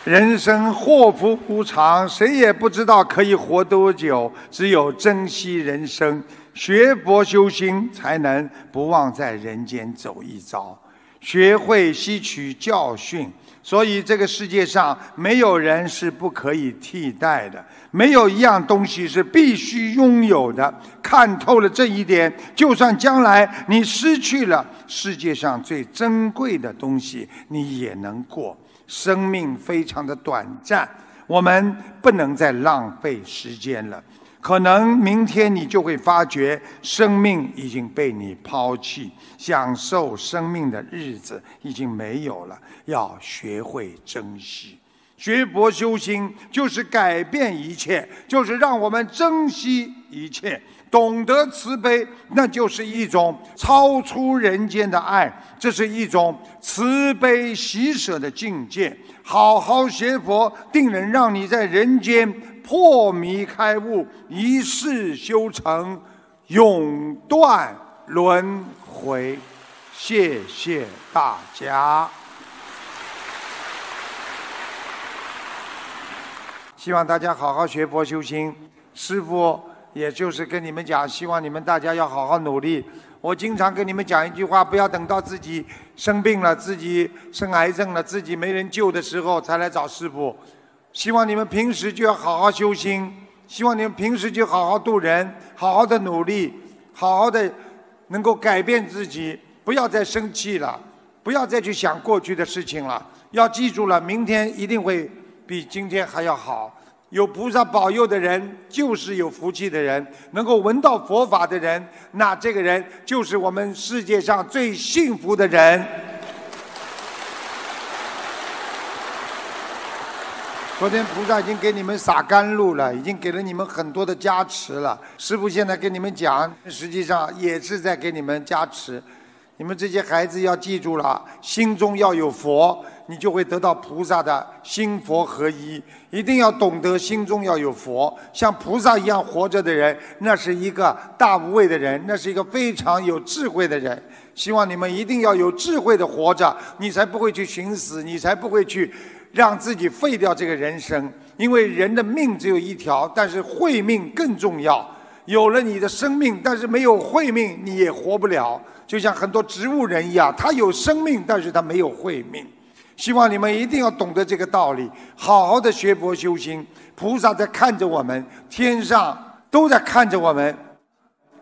人生祸福无常，谁也不知道可以活多久，只有珍惜人生，学佛修心，才能不忘在人间走一遭，学会吸取教训。所以，这个世界上没有人是不可以替代的，没有一样东西是必须拥有的。看透了这一点，就算将来你失去了世界上最珍贵的东西，你也能过。 生命非常的短暂，我们不能再浪费时间了。可能明天你就会发觉，生命已经被你抛弃，享受生命的日子已经没有了。要学会珍惜，学佛修心就是改变一切，就是让我们珍惜一切。 懂得慈悲，那就是一种超出人间的爱，这是一种慈悲喜舍的境界。好好学佛，定能让你在人间破迷开悟，一世修成，永断轮回。谢谢大家，希望大家好好学佛修心，师父。 也就是跟你们讲，希望你们大家要好好努力。我经常跟你们讲一句话：不要等到自己生病了、自己生癌症了、自己没人救的时候才来找师父。希望你们平时就要好好修心，希望你们平时就好好度人，好好的努力，好好的能够改变自己，不要再生气了，不要再去想过去的事情了。要记住了，明天一定会比今天还要好。 有菩萨保佑的人，就是有福气的人；能够闻到佛法的人，那这个人就是我们世界上最幸福的人。昨天菩萨已经给你们洒甘露了，已经给了你们很多的加持了。师父现在跟你们讲，实际上也是在给你们加持。你们这些孩子要记住了，心中要有佛。 你就会得到菩萨的心佛合一，一定要懂得心中要有佛，像菩萨一样活着的人，那是一个大无畏的人，那是一个非常有智慧的人。希望你们一定要有智慧的活着，你才不会去寻死，你才不会去让自己废掉这个人生。因为人的命只有一条，但是慧命更重要。有了你的生命，但是没有慧命，你也活不了。就像很多植物人一样，他有生命，但是他没有慧命。 希望你们一定要懂得这个道理，好好的学佛修心。菩萨在看着我们，天上都在看着我们。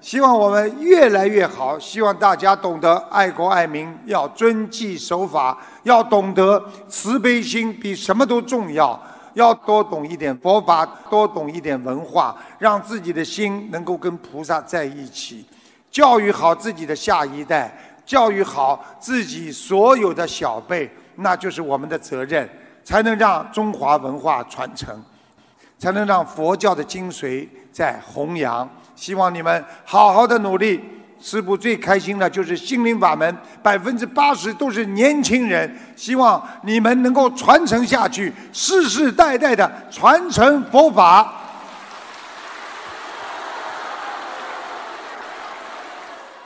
希望我们越来越好。希望大家懂得爱国爱民，要遵纪守法，要懂得慈悲心比什么都重要。要多懂一点佛法，多懂一点文化，让自己的心能够跟菩萨在一起，教育好自己的下一代，教育好自己所有的小辈。 那就是我们的责任。才能让中华文化传承，才能让佛教的精髓在弘扬。希望你们好好的努力。师父最开心的就是心灵法门，百分之八十都是年轻人。希望你们能够传承下去，世世代代的传承佛法。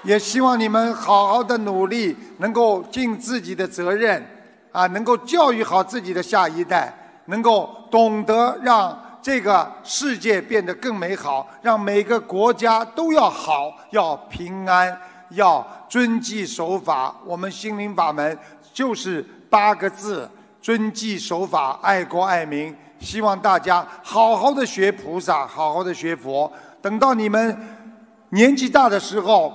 也希望你们好好的努力，能够尽自己的责任，啊，能够教育好自己的下一代，能够懂得让这个世界变得更美好，让每个国家都要好，要平安，要遵纪守法。我们心灵法门就是八个字：遵纪守法，爱国爱民。希望大家好好的学菩萨，好好的学佛。等到你们年纪大的时候，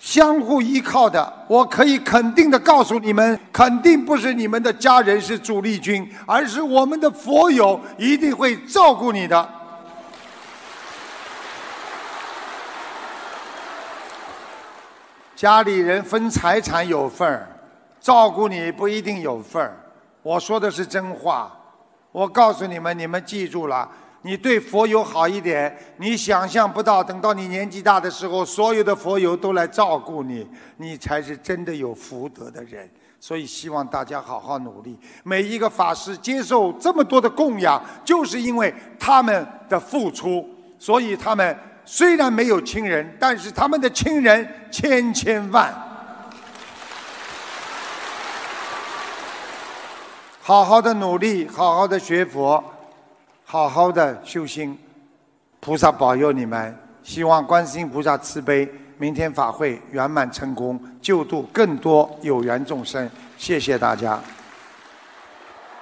相互依靠的，我可以肯定的告诉你们，肯定不是你们的家人是主力军，而是我们的佛友一定会照顾你的。家里人分财产有份儿，照顾你不一定有份儿。我说的是真话，我告诉你们，你们记住了。你对佛友好一点，你想象不到，等到你年纪大的时候，所有的佛友都来照顾你，你才是真的有福德的人。所以希望大家好好努力。每一个法师接受这么多的供养，就是因为他们的付出，所以他们虽然没有亲人，但是他们的亲人千千万。好好的努力，好好的学佛，好好的修心，菩萨保佑你们。希望观世音菩萨慈悲，明天法会圆满成功，救度更多有缘众生。谢谢大家。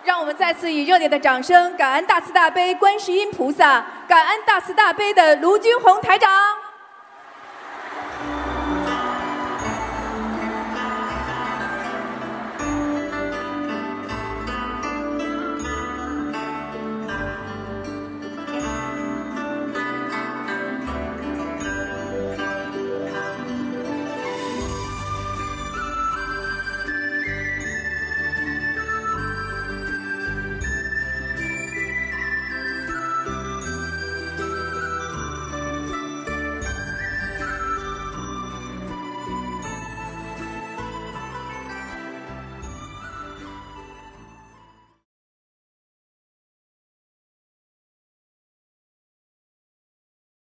让我们再次以热烈的掌声，感恩大慈大悲观世音菩萨，感恩大慈大悲的卢军宏台长。